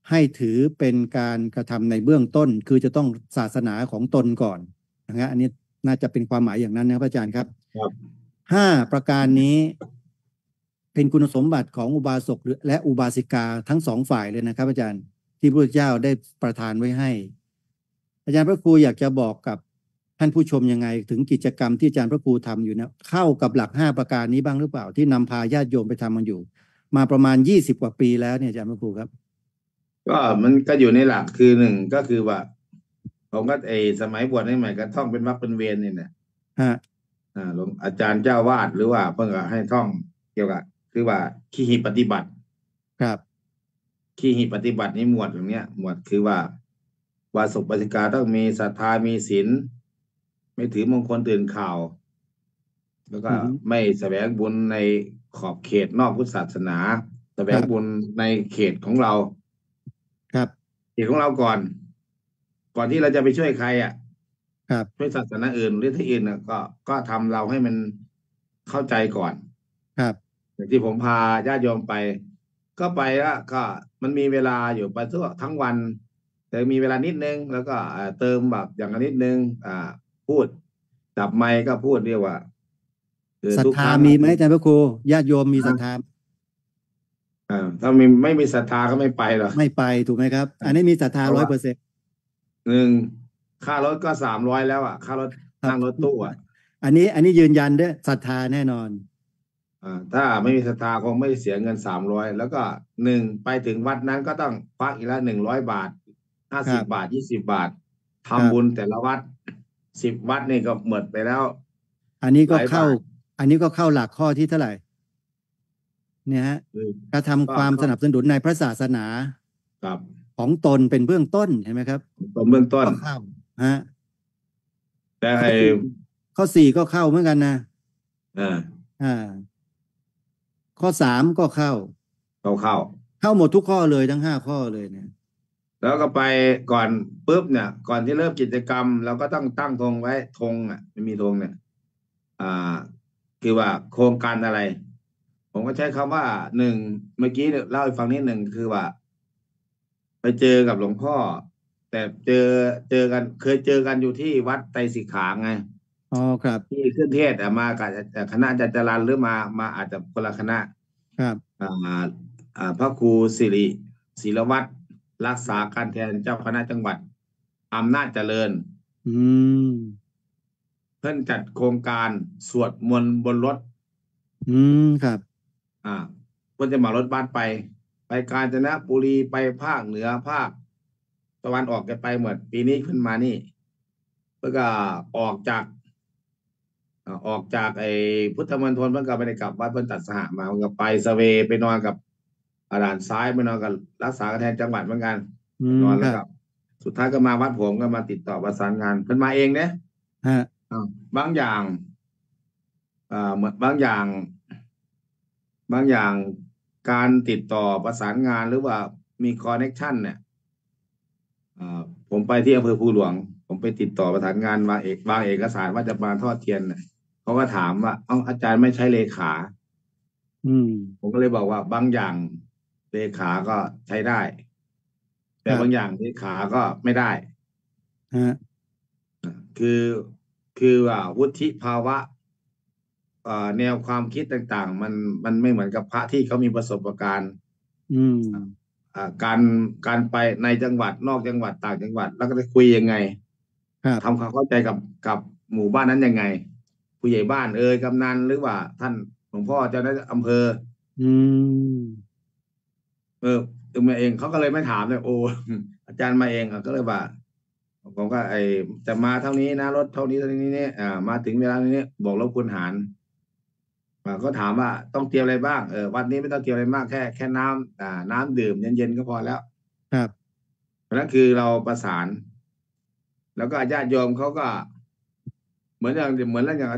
ให้ถือเป็นการกระทำในเบื้องต้นคือจะต้องศาสนาของตนก่อนนะฮะอันนี้น่าจะเป็นความหมายอย่างนั้นนะพระอาจารย์ครับ 5 ประการนี้ เป็นคุณสมบัติของอุบาสกและอุบาสิกาทั้งสองฝ่ายเลยนะครับอาจารย์ที่พระพุทธเจ้าได้ประทานไว้ให้อาจารย์พระครูอยากจะบอกกับท่านผู้ชมยังไงถึงกิจกรรมที่อาจารย์พระครูทำอยู่เนี่ยเข้ากับหลัก5ประการนี้บ้างหรือเปล่าที่นำพาญาติโยมไปทำมันอยู่มาประมาณ20กว่าปีแล้วเนี่ยอาจารย์พระครูครับก็มันก็อยู่ในหลักคือหนึ่งก็คือว่าผมก็สมัยบวชใหม่ๆก็ท่องเป็นวรรคเป็นเวรนี่นะฮะอาจารย์เจ้าวาดหรือว่าเพิ่งก็ให้ท่องเกี่ยวกับคือว่าขีหิปฏิบัติครับขีหิปฏิบัตินี้หมวดอย่างเนี้ยหมวดคือว่าวาสุปฏิกาต้องมีศรัทธามีศีลไม่ถือมงคลตื่นข่าวแล้วก็ไม่แสวงบุญในขอบเขตนอกพุทธศาสนาแสวงบุญในเขตของเราครับเขตของเราก่อนที่เราจะไปช่วยใครอ่ะครับช่วยศาสนาอื่นหรือที่อื่นอ่ะก็ทำเราให้มันเข้าใจก่อนครับอย่างที่ผมพาญาติโยมไปก็ไปแล้วก็มันมีเวลาอยู่ไปทั้งวันแต่มีเวลานิดนึงแล้วก็เติมแบบอย่างนิดนึงพูดจับไมค์ก็พูดเรียกว่าศรัทธามีไหมอาจารย์พระครูญาติโยมมีศรัทธาถ้าไม่มีศรัทธาก็ไม่ไปหรอกไม่ไปถูกไหมครับอันนี้มีศรัทธา 100% หนึ่งค่ารถก็300แล้วอ่ะค่ารถนั่งรถตู้อ่ะอันนี้ยืนยันด้วยศรัทธาแน่นอนถ้าไม่มีศรัทธาคงไม่เสียเงิน300แล้วก็หนึ่งไปถึงวัดนั้นก็ต้องพักอีกละ100 บาท50 บาท20 บาททำบุญแต่ละวัด10 วัดนี่ก็หมดไปแล้วอันนี้ก็เข้าหลักข้อที่เท่าไหร่เนี่ยฮะกระทำความสนับสนุนในพระศาสนาครับของตนเป็นเบื้องต้นเห็นไหมครับเบื้องต้นฮะแต่ข้อ4ก็เข้าเหมือนกันนะข้อ3ก็เข้าหมดทุกข้อเลยทั้ง5 ข้อเลยเนี่ยแล้วก็ไปก่อนปุ๊บเนี่ยก่อนที่เริ่มกิจกรรมเราก็ต้องตั้งธงไว้ธงอ่ะไม่มีธงเนี่ยคือว่าโครงการอะไรผมก็ใช้คำว่าหนึ่งเมื่อกี้เล่าให้ฟังนิดหนึ่งคือว่าไปเจอกับหลวงพ่อแต่เจอกันเคยเจอกันอยู่ที่วัดไตรสิกขาไงอ๋อครับที่ขึ้นเทศน์มากับคณะจัตตารันหรือมาอาจจะคนละคณะครับพระครูสิริศิลวัฒน์รักษาการแทนเจ้าคณะจังหวัดอำนาจเจริญเพิ่นจัดโครงการสวดมนต์บนรถครับเพิ่นจะมารถบัสไปกาญจนบุรีไปภาคเหนือภาคตะวันออกกันไปหมดปีนี้ขึ้นมานี่เพิ่นก็ออกจากไอ้พุทธมณฑลเพิ่นก็ไปในกลับวัดเพิ่นตัดสหมาเพิ่นก็ไปสเวไปนอนกับอาจารย์ซ้ายไปนอนกับรักษาการแทนจังหวัดเหมือนกันนอนแล้วครับสุดท้ายก็มาวัดผมก็มาติดต่อประสานงานเพิ่นมาเองเนี่ยบางอย่างเหมือนบางอย่างการติดต่อประสานงานหรือว่ามีคอนเนคชั่นเนี่ยผมไปที่อำเภอภูหลวงผมไปติดต่อประสานงานวางเอกสารว่าจะมาทอดเทียนเนี่ยเขาก็ถามว่าเอ้าอาจารย์ไม่ใช้เลขาผมก็เลยบอกว่าบางอย่างเลขาก็ใช้ได้แต่บางอย่างเลขาก็ไม่ได้คือว่าวุฒิภาวะแนวความคิดต่างๆมันไม่เหมือนกับพระที่เขามีประสบการณ์การไปในจังหวัดนอกจังหวัดต่างจังหวัดแล้วก็จะคุยยังไงทำความเข้าใจกับหมู่บ้านนั้นยังไงผู้ใหญ่บ้านกำนันหรือว่าท่านหลวงพ่อเจ้าหน้าที่อำเภอมาเองเขาก็เลยไม่ถามเลยโอ้อาจารย์มาเองก็เลยว่าผมก็จะมาเท่านี้นะรถเท่านี้เนี่ยมาถึงเวลานี้บอกลบคูณหารก็ถามว่าต้องเตรียมอะไรบ้างวันนี้ไม่ต้องเตรียมอะไรมากแค่น้ำดื่มเย็นๆก็พอแล้วครับนั่นคือเราประสานแล้วก็ญาติโยมเขาก็เหมือนอย่าง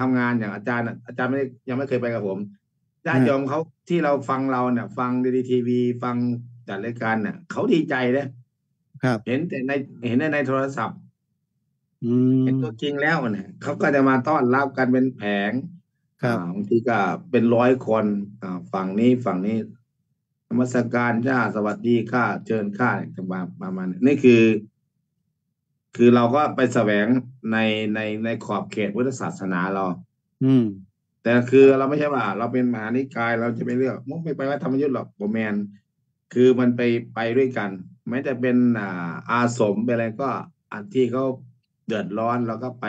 ทำงานอย่างอาจารย์ยังไม่เคยไปกับผมญาติโยมเขาที่เราฟังเราเนี่ยฟังดีทีวีฟังจัดรายการเนี่ยเขาดีใจเลยครับเห็นในโทรศัพท์เห็นตัวจริงแล้วเนี่ยเขาก็จะมาต้อนรับกันเป็นแผงครับบางทีก็เป็น100 คนฝั่งนี้นมัสการจ้าสวัสดีค่ะเชิญค่ะประมาณนี่คือเราก็ไปแสวงในขอบเขตพุทธศาสนาเรา แต่คือเราไม่ใช่ว่าเราเป็นมหานิกายเราจะไปเลือกมึงไม่ไปวัดธรรมยุทธหรอกโบแมนคือมันไปด้วยกันไม่แต่เป็นอาสมเป็นอะไรก็อันที่เขาเดือดร้อนเราก็ไป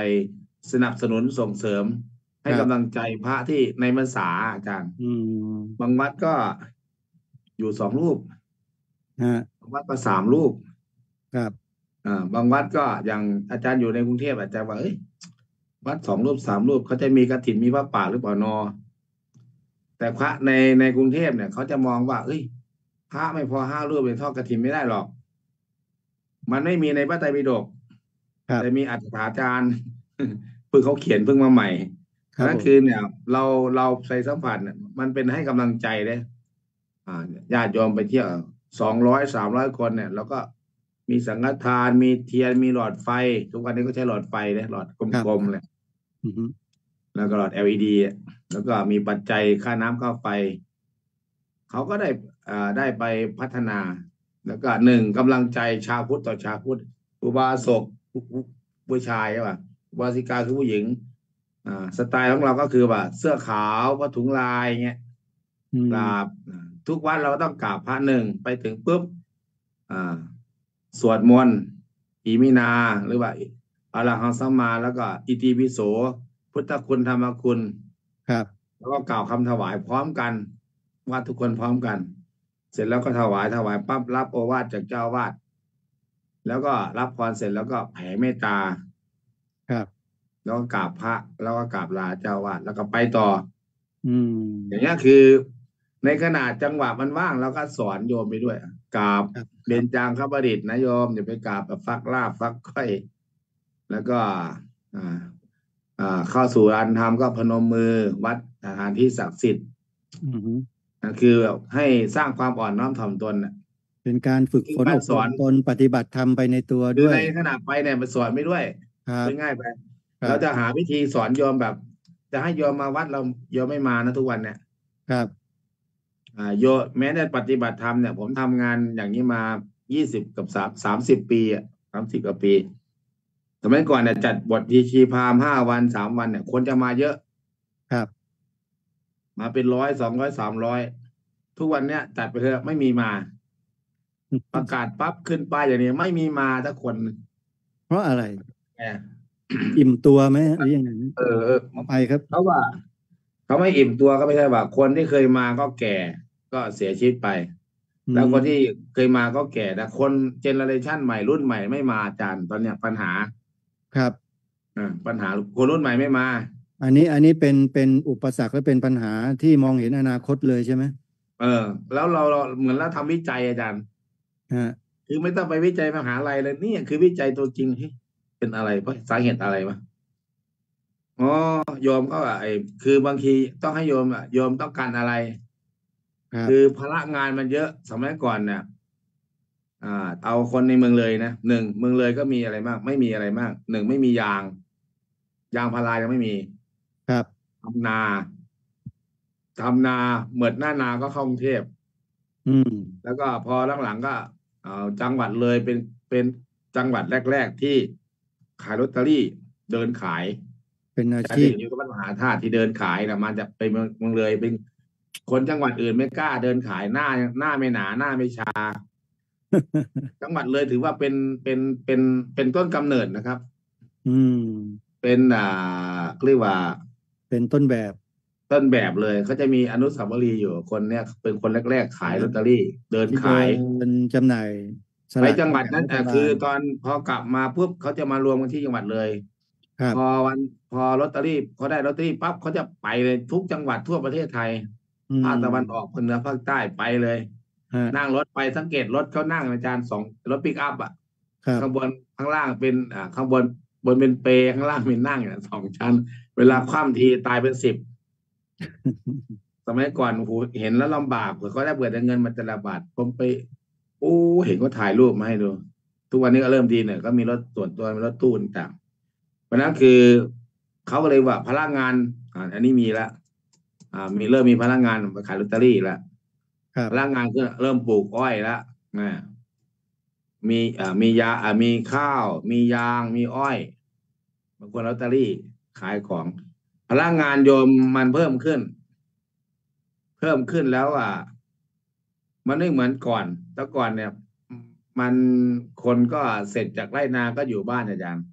สนับสนุนส่งเสริมให้กำลังใจพระที่ในพรรษาอาจารย์บางวัดก็อยู่สองรูปบางวัดก็สามรูปครับบางวัดก็อย่างอาจารย์อยู่ในกรุงเทพอาจารย์ว่าเอ้ยวัดสองรูปสามรูปเขาจะมีกฐินมีพระป่าหรือเปล่านอแต่พระในกรุงเทพเนี่ยเขาจะมองว่าเอ้ยพระไม่พอห้ารูปเป็นทอดกฐินไม่ได้หรอกมันไม่มีในพระไตรปิฎกแต่มีอัตถาจารย์เพิ่งเขาเขียนเพิ่งมาใหม่นั่นคือเนี่ยเราใส่สัมผัสเนี่ยมันเป็นให้กำลังใจเลยญาติโยมไปเที่ยว200-300 คนเนี่ยเราก็มีสังฆทานมีเทียนมีหลอดไฟทุกวันนี้ก็ใช้หลอดไฟเลยหลอดกลมๆเลยแล้วก็หลอด LED แล้วก็มีปัจจัยค่าน้ำค่าไฟเขาก็ได้ไปพัฒนาแล้วก็หนึ่งกำลังใจชาวพุทธต่อชาวพุทธอุบาสกผู้ชายใช่ป่ะวาสิกาคือผู้หญิงสไตล์ของเราก็คือว่าเสื้อขาวผ้าถุงลายเงี้ยกราบทุกวันเราต้องกราบพระหนึ่งไปถึงปุ๊บสวดมนต์อิมินาหรือว่าอะระหังสัมมาแล้วก็อิติปิโสพุทธคุณธรรมคุณครับแล้วก็กล่าวคำถวายพร้อมกันว่าทุกคนพร้อมกันเสร็จแล้วก็ถวายปั๊บรับโอวาทจากเจ้าวาดแล้วก็รับพรเสร็จแล้วก็แผ่เมตตาครับแล้วก็กราบพระแล้วก็กราบลาเจ้าวาดแล้วก็ไปต่ออย่างนี้คือในขณะจังหวะมันว่างเราก็สอนโยมไปด้วยกราบเบญจางคประดิษฐ์นะโยมอย่าไปกราบแบบฟักลาบฟักก้อยแล้วก็เข้าสู่ลานธรรมก็พนมมือวัดสถานที่ศักดิ์สิทธิ์คือให้สร้างความอ่อนน้อมถ่อมตนเป็นการฝึกฝนอบรมตนปฏิบัติธรรมไปในตัวด้วยในขณะไปเนี่ยมันสอนไม่ด้วยง่ายไปเราจะหาวิธีสอนโยมแบบจะให้โยมมาวัดเราโยมไม่มานะทุกวันเนี่ยครับโยมแม้แต่ปฏิบัติธรรมเนี่ยผมทำงานอย่างนี้มา20 กับ 30 ปี30 กว่าปีสมัยก่อนเนี่ยจัดบททีชีพาม5 วัน 3 วันเนี่ยคนจะมาเยอะครับมาเป็น100-200-300ทุกวันเนี่ยจัดไปเถอะไม่มีมาประกาศปั๊บขึ้นป้ายอย่างนี้ไม่มีมาสักคนเพราะอะไรอิ่มตัวไหมหรือยังไงไปครับเพราะว่าเขาไม่อิ่มตัวก็ไม่ใช่ว่าคนที่เคยมาก็แก่ก็เสียชีวิตไปแล้วคนที่เคยมาก็แก่แต่คนเจเนอเรชันใหม่รุ่นใหม่ไม่มาอาจารย์ตอนเนี้ยปัญหาครับปัญหาคนรุ่นใหม่ไม่มาอันนี้เป็นอุปสรรคและเป็นปัญหาที่มองเห็นอนาคตเลยใช่ไหมแล้วเราเหมือนเราทำวิจัยอาจารย์คือไม่ต้องไปวิจัยมหาลัยเลยนี่คือวิจัยตัวจริงเป็นอะไรเพราะสาเหตุอะไรวะอ๋อโยมก็คือบางทีต้องให้โยมโยมต้องการอะไรคือพละงานมันเยอะสมัยก่อนเนี่ยเอาคนในเมืองเลยนะหนึ่งเมืองเลยก็มีอะไรมากไม่มีอะไรมากหนึ่งไม่มียางพารายังไม่มีครับทำนาเหมือนหน้านาก็เข้ากรุงเทพแล้วก็พอหลังๆก็จังหวัดเลยเป็นจังหวัดแรกๆที่ขายลอตเตอรี่เดินขายเป็นอาชีพอยู่กับมหาธาตุที่เดินขายนะมันจะไปเมืองเลยเป็นคนจังหวัดอื่นไม่กล้าเดินขายหน้าไม่หนาหน้าไม่ชา จังหวัดเลยถือว่าเป็นต้นกำเนิดนะครับเป็นเรียกว่าเป็นต้นแบบเลยเขาจะมีอนุสาวรีย์อยู่คนเนี้ยเป็นคนแรกๆขายลอตเตอรี่เดินขายเป็นจำหน่ายไปจังหวัดนั้นแต่คือตอนพอกลับมาปุ๊บเขาจะมารวมกันที่จังหวัดเลยพอลอตเตอรี่เขาได้ลอตเตอรี่ปั๊บเขาจะไปเลยทุกจังหวัดทั่วประเทศไทยภาคตะวันออกภาคเหนือภาคใต้ไปเลยนั่งรถไปสังเกตรถเขานั่งอาจารย์2รถปิกอัพอ่ะข้างบนข้างล่างเป็นข้างบนเป็นเปย์ข้างล่างเป็นนั่งอย่าง2 ชั้นเวลาคว่ำทีตายเป็น10สมัยก่อนโอ้โหเห็นแล้วลำบากเขาได้เปิดเงินมาแต่ละบาทผมไปโอ้เห็นก็ถ่ายรูปมาให้ดูทุกวันนี้ก็เริ่มดีเนี่ยก็มีรถส่วนตัวมีรถตู้ต่างเพราะนั้นคือเขาก็เลยว่าพลังงานอันนี้มีละมีเริ่มมีพลังงานไปขายลอตเตอรี่ละพลังงานก็เริ่มปลูกอ้อยละมียามีข้าวมียางมีอ้อยบางคนลอตเตอรี่ขายของ พลังงานโยมมันเพิ่มขึ้นแล้วมันไม่เหมือนก่อนแต่ก่อนเนี่ยมันคนก็เสร็จจากไร่นาก็อยู่บ้านอาจารย์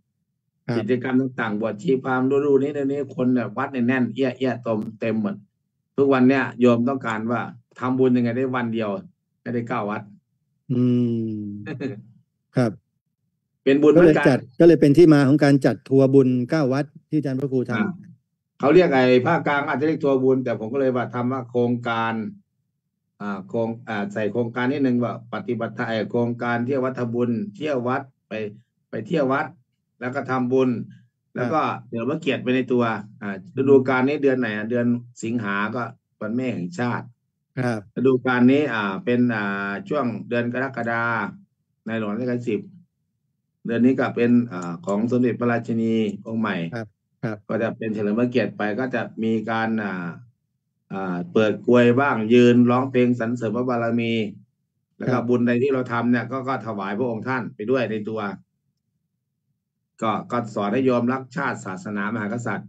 กิจกรรมต่างๆบวชชีพราหมณ์ดูนี้เดี๋ยวนี้คนเนี่ยวัดเนี่ยแน่นเอี้ยเอี้ยเต็มหมดทุกวันเนี่ยโยมต้องการว่าทำบุญยังไงได้วันเดียวไม่ได้9วัดครับเป็นบุญด้วยกันก็เลยเป็นที่มาของการจัดทัวร์บุญ9วัดที่อาจารย์พระครูทำเขาเรียกไอ้ภาคกลางอาจจะเรียกทัวร์บุญแต่ผมก็เลยว่าทำว่าโครงการใส่โครงการนิดนึงว่าปฏิบัติไอ้โครงการเที่ยววัดทำบุญเที่ยววัดไปเที่ยววัดแล้วก็ทำบุญแล้วก็เดี๋ยวมาเกียรติไปในตัวฤดูกาลนี้เดือนไหนเดือนสิงหาก็วันแม่แห่งชาติครับฤดูกาลนี้เป็นช่วงเดือนกรกฎาคมในหลวงรัชกาลที่10เดือนนี้ก็เป็นของสมเด็จพระราชินีองค์ใหม่ครับก็จะเป็นเฉลิมพระเกียรติไปก็จะมีการเปิดกลวยบ้างยืนร้องเพลงสรรเสริญพระบารมีแล้วก็บุญใดที่เราทำเนี่ยก็ถวายพระองค์ท่านไปด้วยในตัวก็สอนให้โยมรักชาติศาสนามหากษัตริย์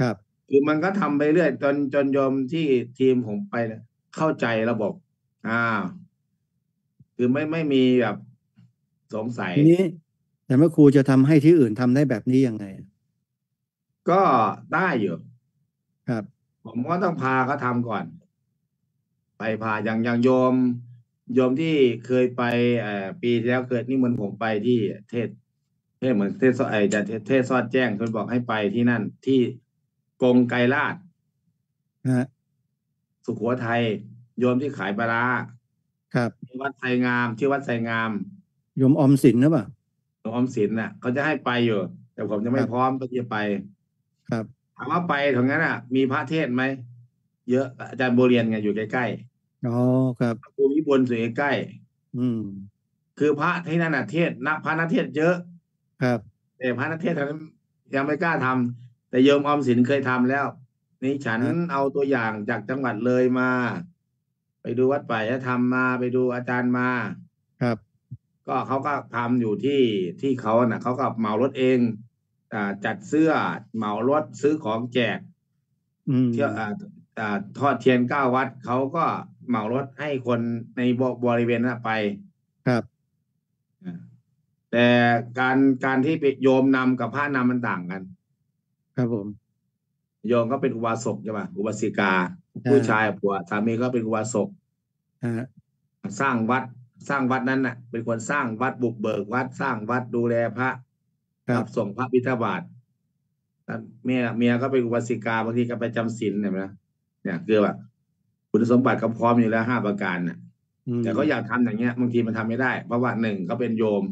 ครับคือมันก็ทำไปเรื่อยจนโยมที่ทีมผมไปเนี่ยเข้าใจระบบคือไม่มีแบบสงสัยนี้แต่เมื่อครูจะทำให้ที่อื่นทำได้แบบนี้ยังไงก็ได้อยู่ครับผมก็ต้องพาเขาทำก่อนไปพาอย่างโยมที่เคยไปปีแล้วเกิดนี่มันผมไปที่เทศเหมือนเทศซอดจะเทศซอดแจ้งคนบอกให้ไปที่นั่นที่กงไกรราชสุโขทัยโยมที่ขายปลาครับวัดไทรงามชื่อวัดไทรงามโยมอมสินหรือเปล่าโยมอมสินน่ะเขาจะให้ไปอยู่แต่ผมจะไม่พร้อมที่จะไปครับถามว่าไปตรงนั้นมีพระเทศไหมเยอะอาจารย์โบเรียนไงอยู่ใกล้ๆอ๋อครับภูมิบนสวยใกล้คือพระที่นั่นเทศนักพระนักเทศเยอะครับแต่พระนักเทศท่านยังไม่กล้าทำแต่โยมอมสินเคยทำแล้วนี่ฉันเอาตัวอย่างจากจังหวัดเลยมาไปดูวัดป่าธรรมมาไปดูอาจารย์มาครับก็เขาก็ทำอยู่ที่เขาเขาก็เหมารถเองจัดเสื้อเหมารถซื้อของแจกเที่ยวทอดเทียน9วัดเขาก็เหมารถให้คนในบริเวณนั้นไปครับแต่การที่โยมนำกับพระนำมันต่างกันครับผมโยมก็เป็นอุบาสกใช่ป่ะอุบาสิกาผู้ชายผัวสามีก็เป็นอุบาสกสร้างวัดนั้นน่ะเป็นคนสร้างวัดบุกเบิกวัดสร้างวัดดูแลพระรับส่งพระบิณฑบาตเมียก็เป็นอุบาสิกาบางทีก็ไปจำศีลเห็นไหมเนี่ยคือแบบคุณสมบัติก็พร้อมอยู่แล้ว5ประการน่ะแต่ก็อยากทำอย่างเงี้ยบางทีมันทำไม่ได้เพราะว่าหนึ่งก็เป็นโยม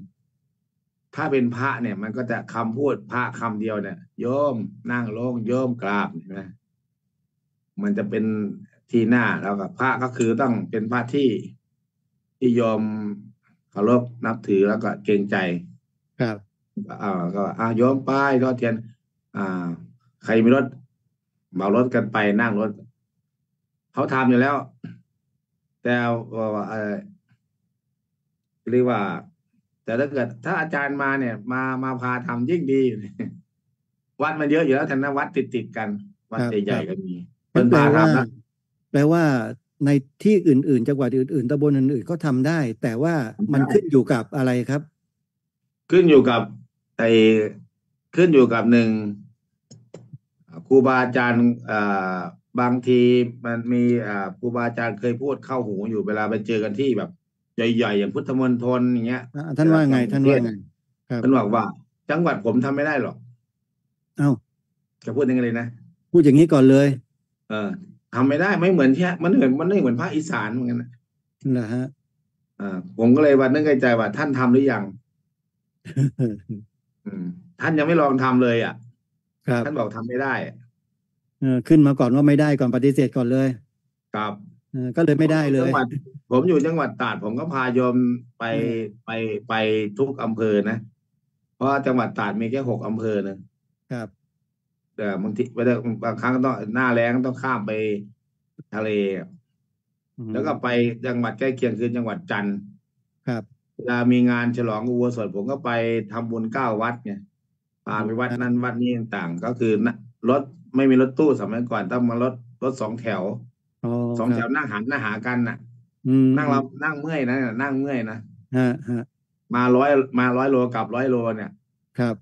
ถ้าเป็นพระเนี่ยมันก็จะคำพูดพระคำเดียวเนี่ยโยมนั่งลงโยมกราบนะมันจะเป็นที่หน้าแล้วกับพระก็คือต้องเป็นพระที่โยมเคารพนับถือแล้วก็เกรงใจครับก็โยมไปก็เทียนใครมีรถเหมารถกันไปนั่งรถเขาทำอยู่แล้วแต่เรียกว่าแต่ถ้าเกิดถ้าอาจารย์มาเนี่ยมาพาทำยิ่งดีวัดมันเยอะอยู่แล้วทั้งวัดติดกันวัดใหญ่ๆก็มีเป็นพาทำนะแปลว่าในที่อื่นๆจังหวัดอื่นๆตำบลอื่นๆก็ทำได้แต่ว่ามันขึ้นอยู่กับอะไรครับขึ้นอยู่กับหนึ่งครูบาอาจารย์บางทีมันมีครูบาอาจารย์เคยพูดเข้าหูอยู่เวลาไปเจอกันที่แบบใหญ่ๆอย่างพุทธมณฑลอย่างเงี้ยท่านว่าไงท่านบอกว่าจังหวัดผมทำไม่ได้หรอกเอ้าจะพูดยังไงเลยนะพูดอย่างนี้ก่อนเลยทำไม่ได้ไม่เหมือนแค่มันเหมือนภาคอีสานเหมือนกันนะฮะผมก็เลยวันนึกใจว่าท่านทำหรือยังท่านยังไม่ลองทำเลยท่านบอกทำไม่ได้ขึ้นมาก่อนว่าไม่ได้ก่อนปฏิเสธก่อนเลยครับก็เลยไม่ได้เลยผมอยู่จังหวัดตราดผมก็พาโยมไปทุกอำเภอนะเพราะจังหวัดตราดมีแค่6อำเภอนะครับแต่บางครั้งก็ต้องหน้าแล้งต้องข้ามไปทะเลแล้วก็ไปจังหวัดใกล้เคียงคือจังหวัดจันทร์ครับเวลามีงานฉลองอุโบสถผมก็ไปทำบุญ9วัดไงพาไปวัดนั้นวัดนี้ต่างๆก็คือรถ ไม่มีรถตู้สมัยก่อนต้องมารถสองแถวสองแถวนั่งหันหน้าหากันน่ะนั่งเรานั่งเมื่อยนะนั่งเมื่อยนะมาร้อยโลกลับร้อยโลเนี่ยครับ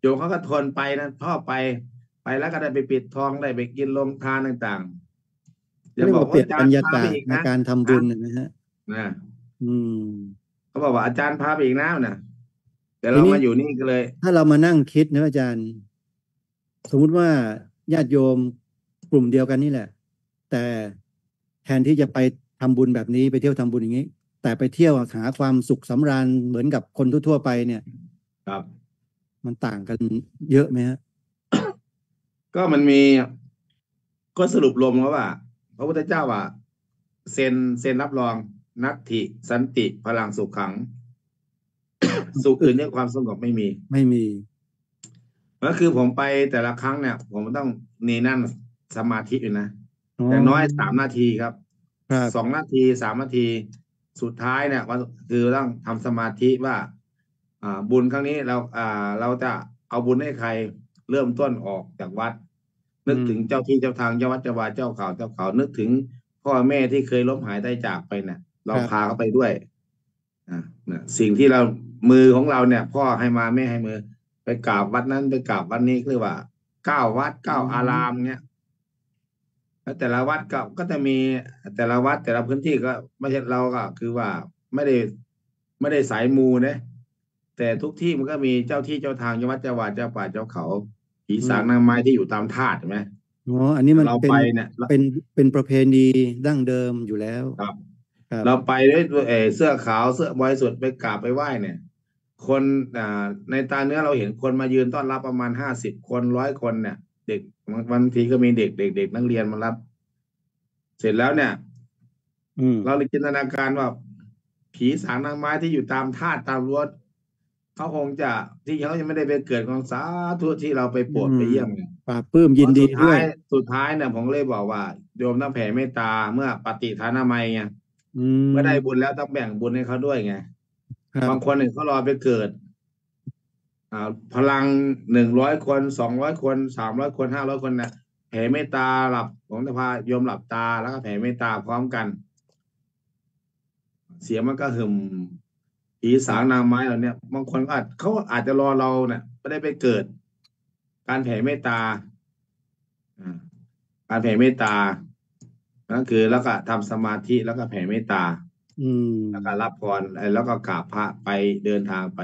โยมเขาก็ทนไปนะพ่อไปแล้วก็ได้ไปปิดทองได้ไปกินลงทานต่างๆจะบอกว่าเปลี่ยนบรรยากาศในการทำบุญนะฮะนะเขาบอกว่าอาจารย์พาไปอีกน้ำนะแต่เรามาอยู่นี่ก็เลยถ้าเรามานั่งคิดนะอาจารย์สมมุติว่าญาติโยมกลุ่มเดียวกันนี่แหละแต่แทนที่จะไปทำบุญแบบนี้ไปเที่ยวทำบุญอย่างนี้แต่ไปเที่ยวหาความสุขสำราญเหมือนกับคนทั่วๆไปเนี่ยครับมันต่างกันเยอะไหมฮะ ก็มันมีก็สรุปรวมว่าพระพุทธเจ้าว่าเซ็นรับรองนัตถิสันติพลังสุขขัง สุขอื่นเนี่ยความสงบไม่มีก็คือผมไปแต่ละครั้งเนี่ยผมต้องนี่นั่นสมาธิอยู่นะอย่างน้อย3 นาทีครับ2 นาที3 นาทีสุดท้ายเนี่ยก็คือต้องทำสมาธิว่าบุญครั้งนี้เราจะเอาบุญให้ใครเริ่มต้นออกจากวัดนึกถึงเจ้าที่เจ้าทางเจ้าวัดเจ้าวาเจ้าเขานึกถึงพ่อแม่ที่เคยล้มหายตายจากไปเนี่ยเราพาเขาไปด้วยสิ่งที่เรามือของเราเนี่ยพ่อให้มาแม่ให้มือไปกราบวัดนั้นไปกราบวัดนี้เรียกว่า9 วัด 9 อารามเนี่ยแล้วแต่ละวัดก็จะมีแต่ละวัดแต่ละพื้นที่ก็ไม่ใช่เราก็คือว่าไม่ได้สายมูนะแต่ทุกที่มันก็มีเจ้าที่เจ้าทางเจ้าวัดเจ้าวาเจ้าป่าเจ้าเขาผีสางนางไม้ที่อยู่ตามธาตุใช่ไหมอ๋ออันนี้มันเป็นประเพณีดั้งเดิมอยู่แล้วครับเราไปด้วยเสื้อขาวเสื้อบริสุทธิ์ไปกราบไปไหว้เนี่ยคนในตาเนื้อเราเห็นคนมายืนต้อนรับประมาณ50 คน 100 คนเนี่ยเด็กบางทีก็มีเด็กนักเรียนมารับเสร็จแล้วเนี่ยเราเลยจินตนาการว่าผีสางนางไม้ที่อยู่ตามธาตุตามรั้วเขาคงจะที่เขายังไม่ได้ไปเกิดของสาธุที่เราไปโปรดไปเยี่ยมเนี่ยปราบปลื้มยินดีด้วยสุดท้ายเนี่ยผมเลยบอกว่าโยมต้องแผ่เมตตาเมื่อปฏิทานามัยไงเมื่อได้บุญแล้วต้องแบ่งบุญให้เขาด้วยไงบางคนเนี่ยเขารอไปเกิดพลัง100 คน 200 คน 300 คน 500 คนนะแผ่เมตตาหลับผมจะพาโยมหลับตาแล้วก็แผ่เมตตาพร้อมกันเสียมันก็หึมผีสางนางไม้เราเนี่ยบางคนเขาอาจจะรอเราเนี่ยไม่ได้ไปเกิดการแผ่เมตตานั่นคือแล้วก็ทำสมาธิแล้วก็แผ่เมตตาแล้วก็รับพรแล้วก็กราบพระไปเดินทางไป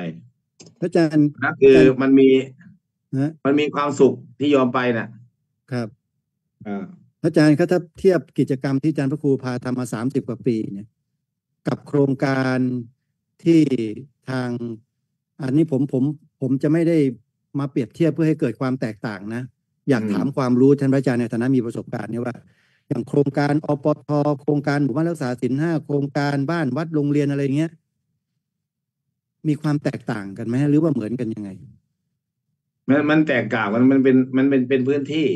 อาจารย์นั่นคือมันมีความสุขที่ยอมไปน่ะครับอาจารย์ครับถ้าเทียบกิจกรรมที่อาจารย์พระครูพาทำมา30 กว่าปีเนี่ยกับโครงการที่ทางอันนี้ผมจะไม่ได้มาเปรียบเทียบเพื่อให้เกิดความแตกต่างนะอยากถามความรู้ท่านพระอาจารย์ในฐานะมีประสบการณ์เนี่ยว่าอย่างโครงการอปท.โครงการหมู่บ้านรักษาศีล5โครงการบ้านวัดโรงเรียนอะไรเงี้ยมีความแตกต่างกันไหมหรือว่าเหมือนกันยังไงมันแตกต่างมันเป็นพื้นที่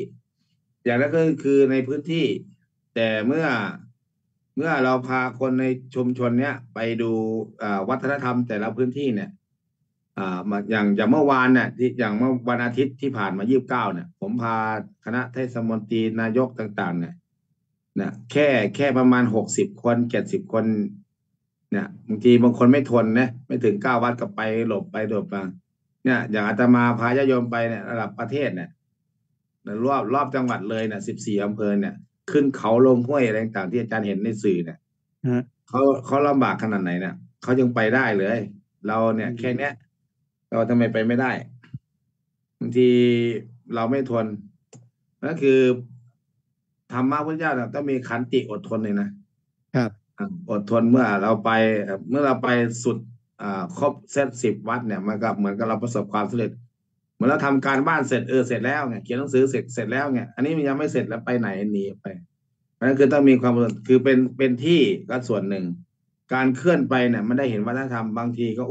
อย่างนั้นก็คือในพื้นที่แต่เมื่อเราพาคนในชุมชนเนี้ยไปดูวัฒนธรรมแต่ละพื้นที่เนี่ยอย่างเมื่อวานเนี่ยที่อย่างเมื่อวันอาทิตย์ที่ผ่านมา29เนี่ยผมพาคณะเทศมนตรีนายกต่างๆเนี่ยนะแค่ประมาณ60 คน 70 คนเนี่ยบางทีบางคนไม่ทนนะไม่ถึง9 วัดก็ไปหลบไปหลบมาเนี่ยอย่างอาตมาพาญาติโยมไปเนี่ยระดับประเทศเนี่ยรอบจังหวัดเลยเนี่ย14 อำเภอเนี่ยขึ้นเขาลงห้วยอะไรต่างที่อาจารย์เห็นในสื่อเนี่ยเขาลำบากขนาดไหนเนี่ยเขายังไปได้เลยเราเนี่ยแค่เนี้ยเราทำไมไปไม่ได้บางทีเราไม่ทนนั่นคือธรรมะพุทธเจ้าต้องมีขันติอดทนเลยนะครับอดทนเมื่อเราไปสุดครบเซต10 วัดเนี่ยมันก็เหมือนกับเราประสบความสำเร็จเหมือนเราทำการบ้านเสร็จเสร็จแล้วเนี่ยเขียนหนังสือเสร็จแล้วเนี่ยอันนี้มันยังไม่เสร็จแล้วไปไหนหนีไปนั่นคือต้องมีความคือเป็นที่ก็ส่วนหนึ่งการเคลื่อนไปเนี่ยมันได้เห็นวัฒนธรรมบางทีก็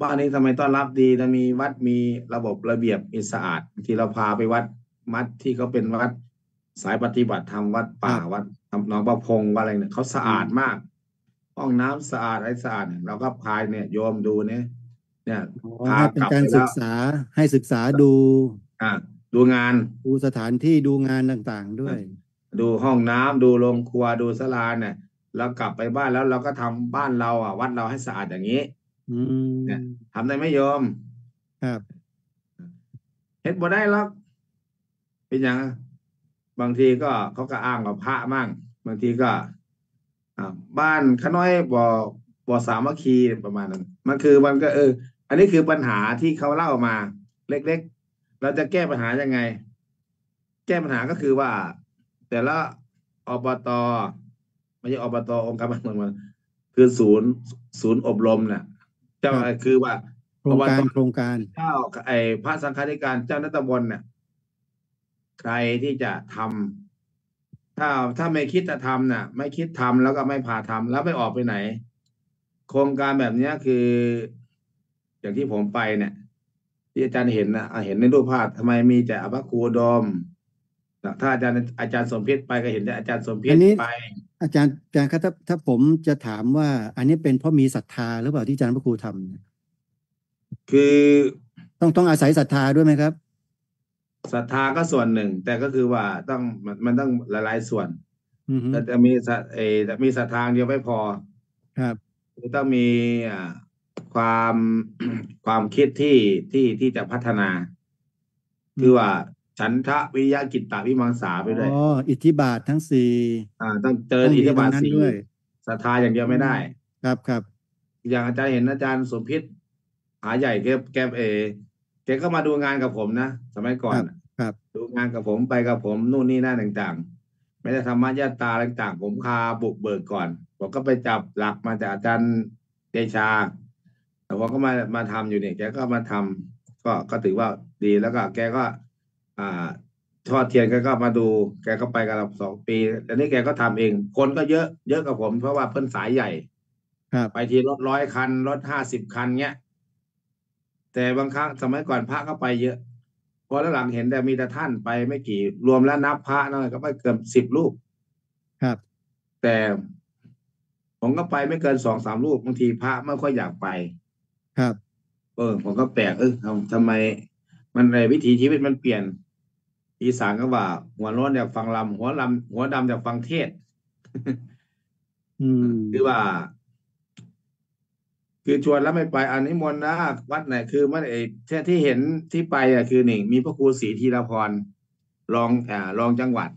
บ้านนี้ทำไมต้อนรับดีนะมีวัดมีระบบระเบียบมีสะอาดบางทีเราพาไปวัดมัดที่เขาเป็นวัดสายปฏิบัติธรรมวัดป่าวัดน้องประพงอะไรเนี่ยเขาสะอาดมากห้องน้ำสะอาดอะไรสะอาดเราก็พาเนี่ยโยมดูเนี่ยพาเป็นการศึกษาให้ศึกษาดู ดูงานดูสถานที่ดูงานต่างๆด้วยดูห้องน้ำดูโรงครัวดูศาลาเนี่ยเรากลับไปบ้านแล้วเราก็ทำบ้านเราอ่ะวัดเราให้สะอาดอย่างนี้เนี่ยทำได้ไหมโยมครับเห็นบ่ได้หรอกเป็นอย่างบางทีก็เขาก็อ้างกับพระมั่งบางทีก็บ้านขน้อยบ่สามัคคีประมาณนั้นมันคือมันก็อันนี้คือปัญหาที่เขาเล่ามาเล็กๆเราจะแก้ปัญหายังไงแก้ปัญหาก็คือว่าแต่ละอบต.ไม่ใช่อบต.องค์การบริหารมันคือศูนย์อบรมเนี่ยเจ้าคือว่าโครงการเจ้าไอ้พระสังฆาธิการเจ้าณตำบลเนี่ยใครที่จะทำถ้าไม่คิดจะทำน่ะไม่คิดทำแล้วก็ไม่พาทำแล้วไม่ออกไปไหนโครงการแบบนี้คืออย่างที่ผมไปเนี่ยที่อาจารย์เห็นนะเห็นในรูปภาพทำไมมีแต่อภิครูดมถ้าอาจารย์สมพิษไปก็เห็นแต่อาจารย์สมพิษไปอาจารย์ครับถ้าผมจะถามว่าอันนี้เป็นเพราะมีศรัทธาหรือเปล่าที่อาจารย์พระครูทำคือต้องอาศัยศรัทธาด้วยไหมครับศรัทธาก็ส่วนหนึ่งแต่ก็คือว่าต้องมันต้องหลายๆส่วนแต่จะมีศรัทธาเดียวไม่พอครับต้องมีความคิดที่จะพัฒนาคือว่าฉันทะวิริยะจิตตวิมังสาไปด้วยอิทธิบาททั้งสี่ต้องเจออิทธิบาทสี่ศรัทธาอย่างเดียวไม่ได้ครับครับอย่างอาจารย์เห็นอาจารย์สมพิษหาใหญ่แกก็มาดูงานกับผมนะสมัยก่อนครับดูงานกับผมไปกับผมนู่นนี่นั่นต่างๆไม่ได้ธรรมะญาตาต่างๆผมพาบุกเบิกก่อนผมก็ไปจับหลักมาจากอาจารย์เดชาแต่ผมก็มาทำอยู่เนี่ยแกก็มาทำก็ถือว่าดีแล้วก็แกก็ทอดเทียนแกก็มาดูแกก็ไปกับเรา2 ปีอันนี้แกก็ทำเองคนก็เยอะเยอะกับผมเพราะว่าเพิ่นสายใหญ่ไปทีรถ100 คันรถ50 คันเงี้ยแต่บางครั้งสมัยก่อนพระก็ไปเยอะพอหลังเห็นแต่มีแต่ท่านไปไม่กี่รวมแล้วนับพระนั่นก็ไม่เกิน10 รูปครับแต่ผมก็ไปไม่เกิน2-3 รูปบางทีพระไม่ค่อยอยากไปครับผมก็แปลกทำไมมันในวิถีชีวิตมันเปลี่ยนอีสานก็ว่าหัวร้อนอยากฟังลำหัวดำอยากฟังเทศคือว่าคือชวนแล้วไม่ไปอันนี้มนนะวัดไหนคือมันที่เห็นที่ไปคือหนึ่งมีพระครูศรีธีรพรรองจังหวัด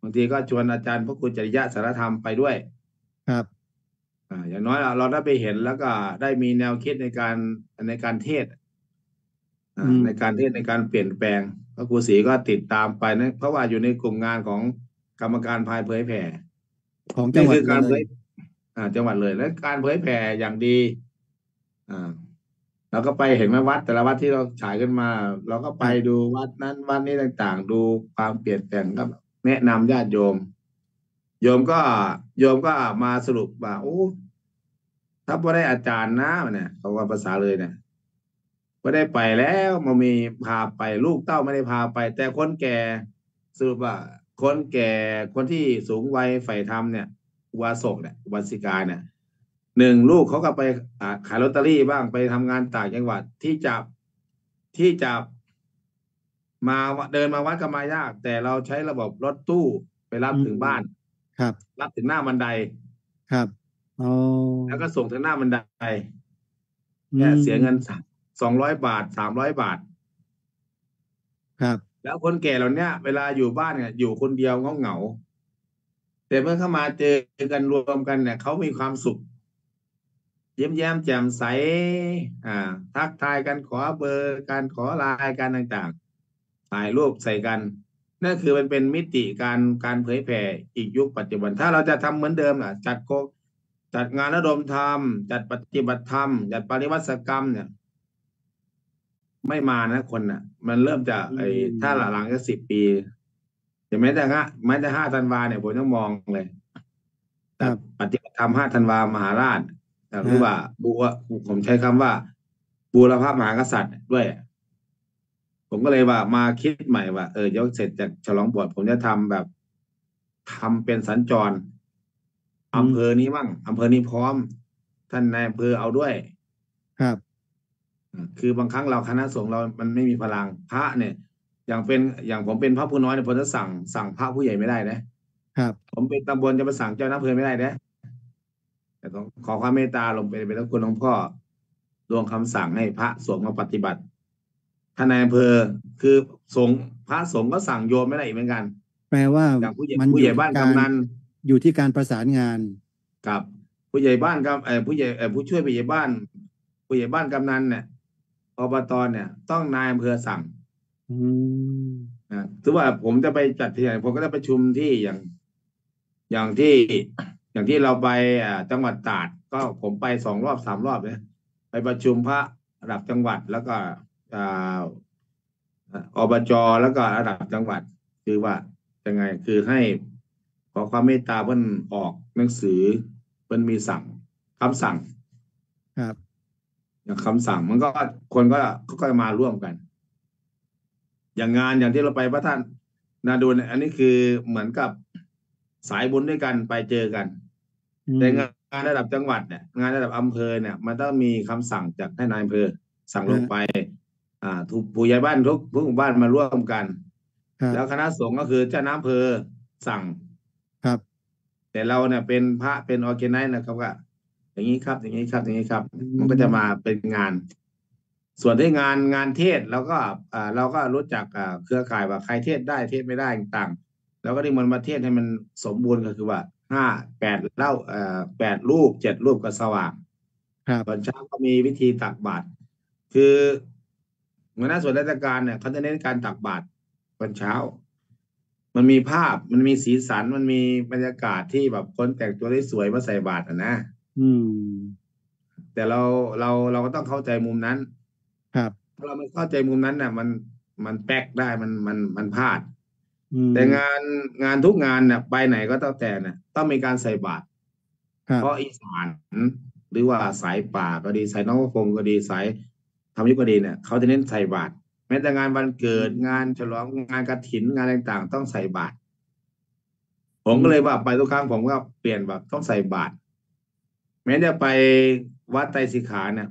บางทีก็ชวนอาจารย์พระครูจริยะสารธรรมไปด้วยครับอย่างน้อยเราได้ไปเห็นแล้วก็ได้มีแนวคิดในการเทศในการเปลี่ยนแปลงพระครูศรีก็ติดตามไปนะเพราะว่าอยู่ในกลุ่มงานของกรรมการภายเผยแผ่ของจังหวัดเลยจังหวัดเลยและการเผยแผ่อย่างดีเราก็ไปเห็นไหมวัดแต่ละวัดที่เราฉายขึ้นมาเราก็ไปดูวัดนั้นวัดนี้ต่างๆดูความเปลี่ยนแปลงก็แนะนำญาติโยมโยมก็มาสรุปว่าโอ้ถ้าไม่ได้อาจารย์นะเนี่ยเขาว่าภาษาเลยเนี่ยไม่ได้ไปแล้วมันมีพาไปลูกเต้าไม่ได้พาไปแต่คนแก่สรุปว่าคนแก่คนที่สูงวัยใฝ่ธรรมเนี่ยวาสกเนี่ยวัสิกาเนี่ย1 ลูกเขาก็ไปขายลอตเตอรี่บ้างไปทำงานต่างจังหวัดที่จะมาเดินมาวัดก็มายากแต่เราใช้ระบบรถตู้ไปรับถึงบ้านครับรับถึงหน้าบันไดครับแล้วก็ส่งถึงหน้าบันไดเนี่ยเสียเงิน200 บาท300 บาทครับแล้วคนแก่เราเนี่ยเวลาอยู่บ้านเนี่ยอยู่คนเดียวเหงาแต่เมื่อเข้ามาเจอกันรวมกันเนี่ยเขามีความสุขเยี่ยมแย้มแจ่มใสทักทายกันขอเบอร์การขอไลน์การต่างๆถ่ายรูปใส่กันนั่นคือมันเป็นมิติการเผยแผ่อีกยุคปัจจุบันถ้าเราจะทำเหมือนเดิมน่ะจัดงานระดมธรรมจัดปฏิบัติธรรมจัดปริวัติกรรมเนี่ยไม่มานะคนน่ะมันเริ่มจากถ้าหลังจาก10 ปีแต่แม้แต่5 ธันวาเนี่ยผมต้องมองเลยปฏิบัติธรรม5 ธันวามหาราชหรือว่าผมใช้คำว่าบูรพมหากษัตริย์ด้วยผมก็เลยว่ามาคิดใหม่ว่าเดี๋ยวเสร็จจากฉลองบวชผมจะทำแบบทำเป็นสัญจรอำเภอนี้บ้างอำเภอนี้พร้อมท่านนายอำเภอเอาด้วยครับคือบางครั้งเราคณะสงฆ์เรามันไม่มีพลังพระเนี่ย อย่างผมเป็นพระผู้น้อยเนี่ยผมจะสั่งพระผู้ใหญ่ไม่ได้นะครับผมเป็นตำบลจะไปสั่งเจ้าหน้าเพลินไม่ได้นะแต่ต้องขอความเมตตาลงเป็นคุณหลวงพ่อลงคำสั่งให้พระสงฆ์มาปฏิบัติท่านนายอำเภอคือสงฆ์พระสงฆ์ก็สั่งโยมไม่ได้เหมือนกันแปลว่ามันผู้ใหญ่บ้านกำนันอยู่ที่การประสานงานครับผู้ใหญ่บ้านกับผู้ช่วยผู้ใหญ่บ้านกำนันเนี่ยอบตเนี่ยต้องนายอำเภอสั่งถือว่าผมจะไปจัดที่ไหนผมก็จะประชุมที่อย่างที่เราไปจังหวัดตราดก็ผมไป2 รอบ 3 รอบเนี่ยไปประชุมพระระดับจังหวัดแล้วก็อบจแล้วก็ระดับจังหวัดคือว่ายังไงคือให้ขอความเมตตาเพิ่นออกหนังสือเพิ่นมีสั่งคำสั่งครับอย่างคำสั่งมันก็คนก็เขาก็มาร่วมกันอย่างงานอย่างที่เราไปพระท่านนาดูนอันนี้คือเหมือนกับสายบุญด้วยกันไปเจอกันแต่งานระดับจังหวัดเนี่ยงานระดับอำเภอเนี่ยมันต้องมีคำสั่งจากนายอำเภอสั่งลงไปทุกผู้ใหญ่บ้านทุกหมู่บ้านมาร่วมกันแล้วคณะสงฆ์ก็คือเจ้าน้ำเพอสั่งครับแต่เราเนี่ยเป็นพระเป็นออร์แกไนซ์นะครับก็อย่างนี้ครับอย่างนี้ครับอย่างนี้ครับมันก็จะมาเป็นงานส่วนที่งานเทศแล้วก็เราก็รู้จักเครือข่ายว่าใครเทศได้เทศไม่ได้ต่างแล้วก็ได้มันมาเทศให้มันสมบูรณ์ก็คือว่า8 รูป 7 รูปก็สว่างตอนเช้าก็มีวิธีตักบาตรคือหัวหน้าส่วนราชการเนี่ยเขาจะเน้นการตักบาตรตอนเช้ามันมีภาพมันมีสีสันมันมีบรรยากาศที่แบบคนแต่งตัวได้สวยมาใส่บาตรนะแต่เราก็ต้องเข้าใจมุมนั้นครับถ้าเราไม่เข้าใจมุมนั้นน่ะมันแป๊กได้มันพลาดแต่งานทุกงานน่ะไปไหนก็ต้องแต่น่ะต้องมีการใส่บาตรเพราะอีสานหรือว่าสายป่าก็ดีสายน้องพงก็ดีสายธรรมยุทธก็ดีเนี่ยเขาจะเน้นใส่บาตรแม้แต่งานวันเกิดงานฉลองงานกฐินงานต่างๆต้องใส่บาตรผมก็เลยว่าไปทุกครั้งผมก็เปลี่ยนแบบต้องใส่บาตรแม้จะไปวัดไตรสิกขาเนี่ย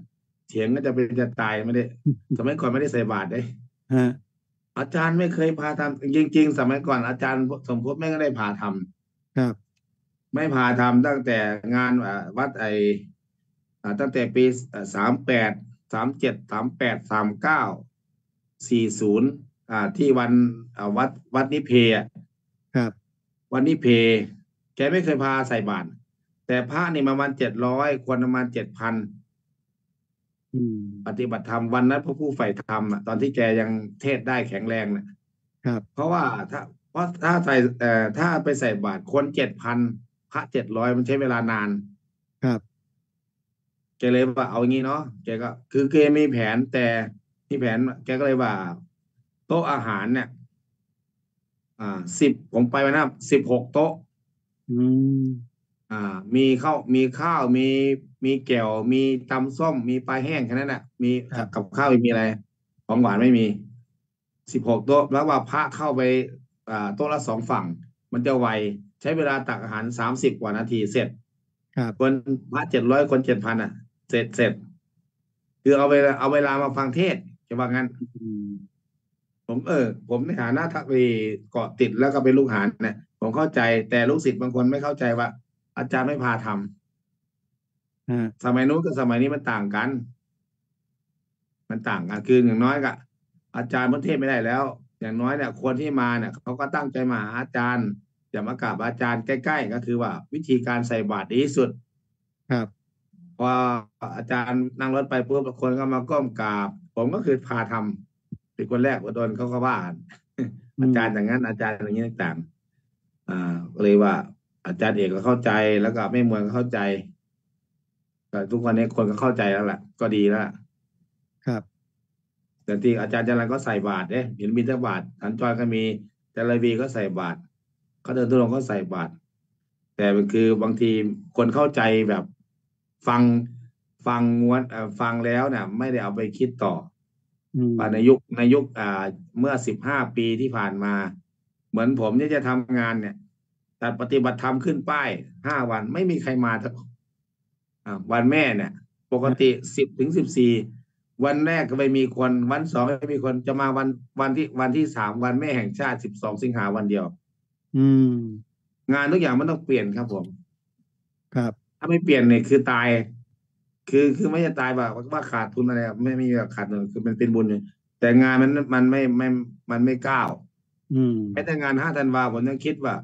เถียงก็จะเป็นจะตายไม่ได้สมัยก่อนไม่ได้ใส่บาตรเลยอาจารย์ไม่เคยพาทำจริงๆสมัยก่อนอาจารย์สมภพไม่ได้พาทำครับไม่พาทำตั้งแต่งานวัดไอตั้งแต่ปี38 37 38 39 40ที่วันวัดนิเพครับวันนิเพแกไม่เคยพาใส่บาตรแต่พระนี่มาวัน700ควรประมาณ7,000ปฏิบัติธรรมวันนั้นพระผู้ใฝ่ธรรมตอนที่แกยังเทศได้แข็งแรงนะครับเพราะว่าถ้าใส่ถ้าไปใส่บาตรคน7,000พระ700มันใช้เวลานานครับแกเลยว่าเอางี้เนาะแกก็คือแกมีแผนแต่ที่แผนแกก็เลยว่าโต๊ะอาหารเนี่ย10ผมไปวันนั้น16 โต๊ะมีข้าวมีแก้วมีตำส้มมีปลาแห้งแค่นั้นน่ะมีกับข้าวมีอะไรของหวานไม่มี16 โต๊ะแล้วว่าพระเข้าไปโต๊ะละ2 ฝั่งมันจะไวใช้เวลาตักอาหาร30 กว่านาทีเสร็จคนพระ700คน7,000อ่ะเสร็จคือเอาเวลามาฟังเทศจะว่างั้นผมในฐานะทักไปเกาะติดแล้วก็เป็นลูกหาเนี่ยผมเข้าใจแต่ลูกศิษย์บางคนไม่เข้าใจว่าอาจารย์ไม่พาทำสมัยนู้นกับสมัยนี้มันต่างกันคืออย่างน้อยก็อาจารย์พ้นเทศไม่ได้แล้วอย่างน้อยเนี่ยคนที่มาเนี่ยเขาก็ตั้งใจมาหาอาจารย์จะมากราบอาจารย์ใกล้ๆก็คือว่าวิธีการใส่บาตรดีที่สุดครับพออาจารย์นั่งรถไปปุ๊บคนก็มาก้มกราบผมก็คือพาทำเป็นคนแรกว่าโดนเขาก็ว่าอาจารย์อย่างนั้นอาจารย์อย่างนี้ต่างเลยว่าอาจารย์เอกก็เข้าใจแล้วก็ไม่มวลก็เข้าใจแต่ทุกวันนี้คนก็เข้าใจแล้วล่ะก็ดีแล้วครับแต่ที่อาจารย์จรัญก็ใส่บาตรเห็นบิณฑบาตอันจอยก็มีแต่ละวีก็ใส่บาตรเขาเดินทุรงก็ใส่บาตรแต่มันคือบางทีคนเข้าใจแบบฟังม้วนฟังแล้วเนี่ยไม่ได้เอาไปคิดต่อในยุคเมื่อ15 ปีที่ผ่านมาเหมือนผมเนี่ยจะทำงานเนี่ยแต่ปฏิบัติธรรมขึ้นป้าย5 วันไม่มีใครมาวันแม่เนี่ยปกติ10 ถึง 14 วันแรกก็ไม่มีคนวันสองไม่มีคนจะมาวันที่สามวันแม่แห่งชาติ12 สิงหาวันเดียวงานทุกอย่างมันต้องเปลี่ยนครับผมครับถ้าไม่เปลี่ยนเนี่ยคือตายคือไม่จะตายแบบว่าขาดทุนอะไรไม่มีแบบขาดเลยคือมันเป็นบุญแต่งานมันไม่ก้าวแม้แต่งาน5 ธันวาผมยังคิดว่า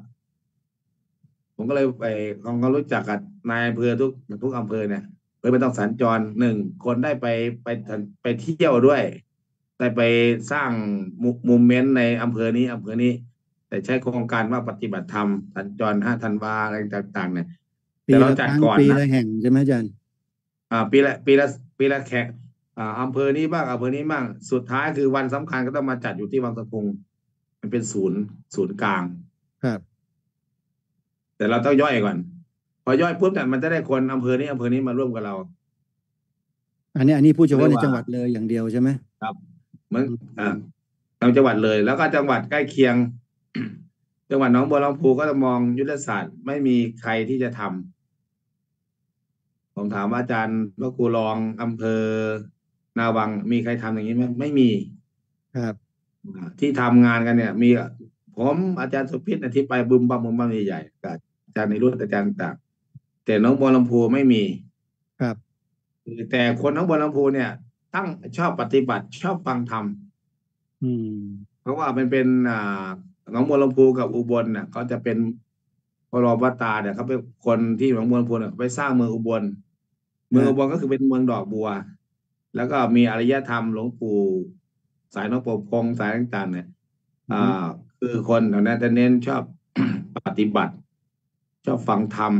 ผมก็เลยไปก็รู้จักกับนายอำเภอทุกอำเภอเนี่ยไม่ต้องสัญจร1 คนได้ไปเที่ยวด้วยได้ไปสร้างมูเมนต์ในอำเภอนี้แต่ใช้โครงการว่าปฏิบัติธรรมสัญจร5 ธันวาอะไรต่างๆเนี่ยแต่เราจัดก่อนปีละแห่งใช่ไหมอาจารย์ปีละแห่งอำเภอนี้บ้างอำเภอนี้บ้างสุดท้ายคือวันสำคัญก็ต้องมาจัดอยู่ที่วังสะพุงมันเป็นศูนย์กลางครับแต่เราต้องย่อยก่อนพอย่อยปุ๊บเนี่ยมันจะได้คนอำเภอนี้มาร่วมกับเราอันนี้พูดเฉพาะในจังหวัดเลยอย่างเดียวใช่ไหมครับเหมือนทางจังหวัดเลยแล้วก็จังหวัดใกล้เคียง จังหวัดหนองบัวลำพูก็จะมองยุทธศาสตร์ไม่มีใครที่จะทำผมถามว่าอาจารย์พระครูรองอำเภอนาวังมีใครทำอย่างนี้ไหมไม่มีครับที่ทำงานกันเนี่ยมีผมอาจารย์สุพิษที่ไปบึมบ้ามใหญ่ๆกับอาจารย์ในรุ่นอาจารย์ต่างแต่น้องบัวลำพูไม่มีครับแต่คนน้องบัวลำพูเนี่ยตั้งชอบปฏิบัติชอบฟังธรรมเพราะว่ามันเป็นน้องบัวลำพูกับอุบลเนี่ยเขาจะเป็นพรบตาเนี่ยเขาเป็นคนที่น้องบัวลำพูเนี่ยไปสร้างเมืองอุบลก็คือเป็นเมืองดอกบัวแล้วก็มีอารยธรรมหลวงปู่สายน้องปกครองสายต่างๆเนี่ยคือคนแถวนั้นจะเน้นชอบ ปฏิบัติชอบฟังธรรม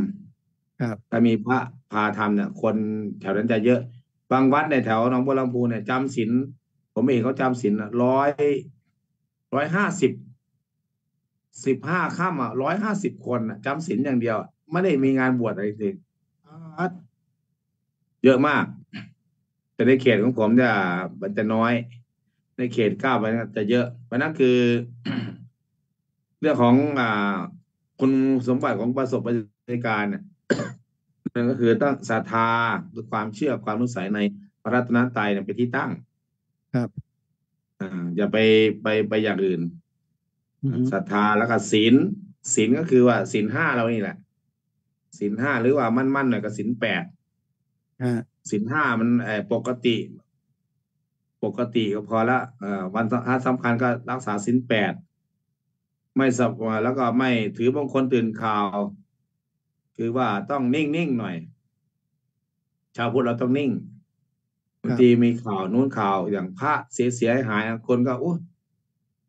ถ้ามีพระพาธรรมเนี่ยคนแถวนั้นจะเยอะบางวัดในแถวหนองบัวลำพูเนี่ยจำศีลผมเห็นเขาจำศีล150 15 ค่ำ150คนจำศีลอย่างเดียวไม่ได้มีงานบวชอะไรจริงเยอะมากแต่ในเขตของผมจะน้อยในเขต9ไปจะเยอะเพราะนั่นคือ เรื่องของคุณสมบัติของประสบการณ์เนี่ยนั่นก็คือตั้งศรัทธาด้วยความเชื่อความรู้ใสในพระรัตนตรัยเนี่ยเป็นที่ตั้งครับอย่าไปอย่างอื่นศรัทธาแล้วก็ศีลก็คือว่าศีล 5เรานี่แหละศีล 5หรือว่ามั่นหน่อยก็ศีล 8ศีล 5มันปกติก็พอละวันสำคัญก็รักษาศีล 8ไม่สับแล้วก็ไม่ถือบางคนตื่นข่าวคือว่าต้องนิ่งๆหน่อยชาวพุทธเราต้องนิ่งบางทีมีข่าวนู้นข่าวอย่างพระเสียหายคนก็โอ้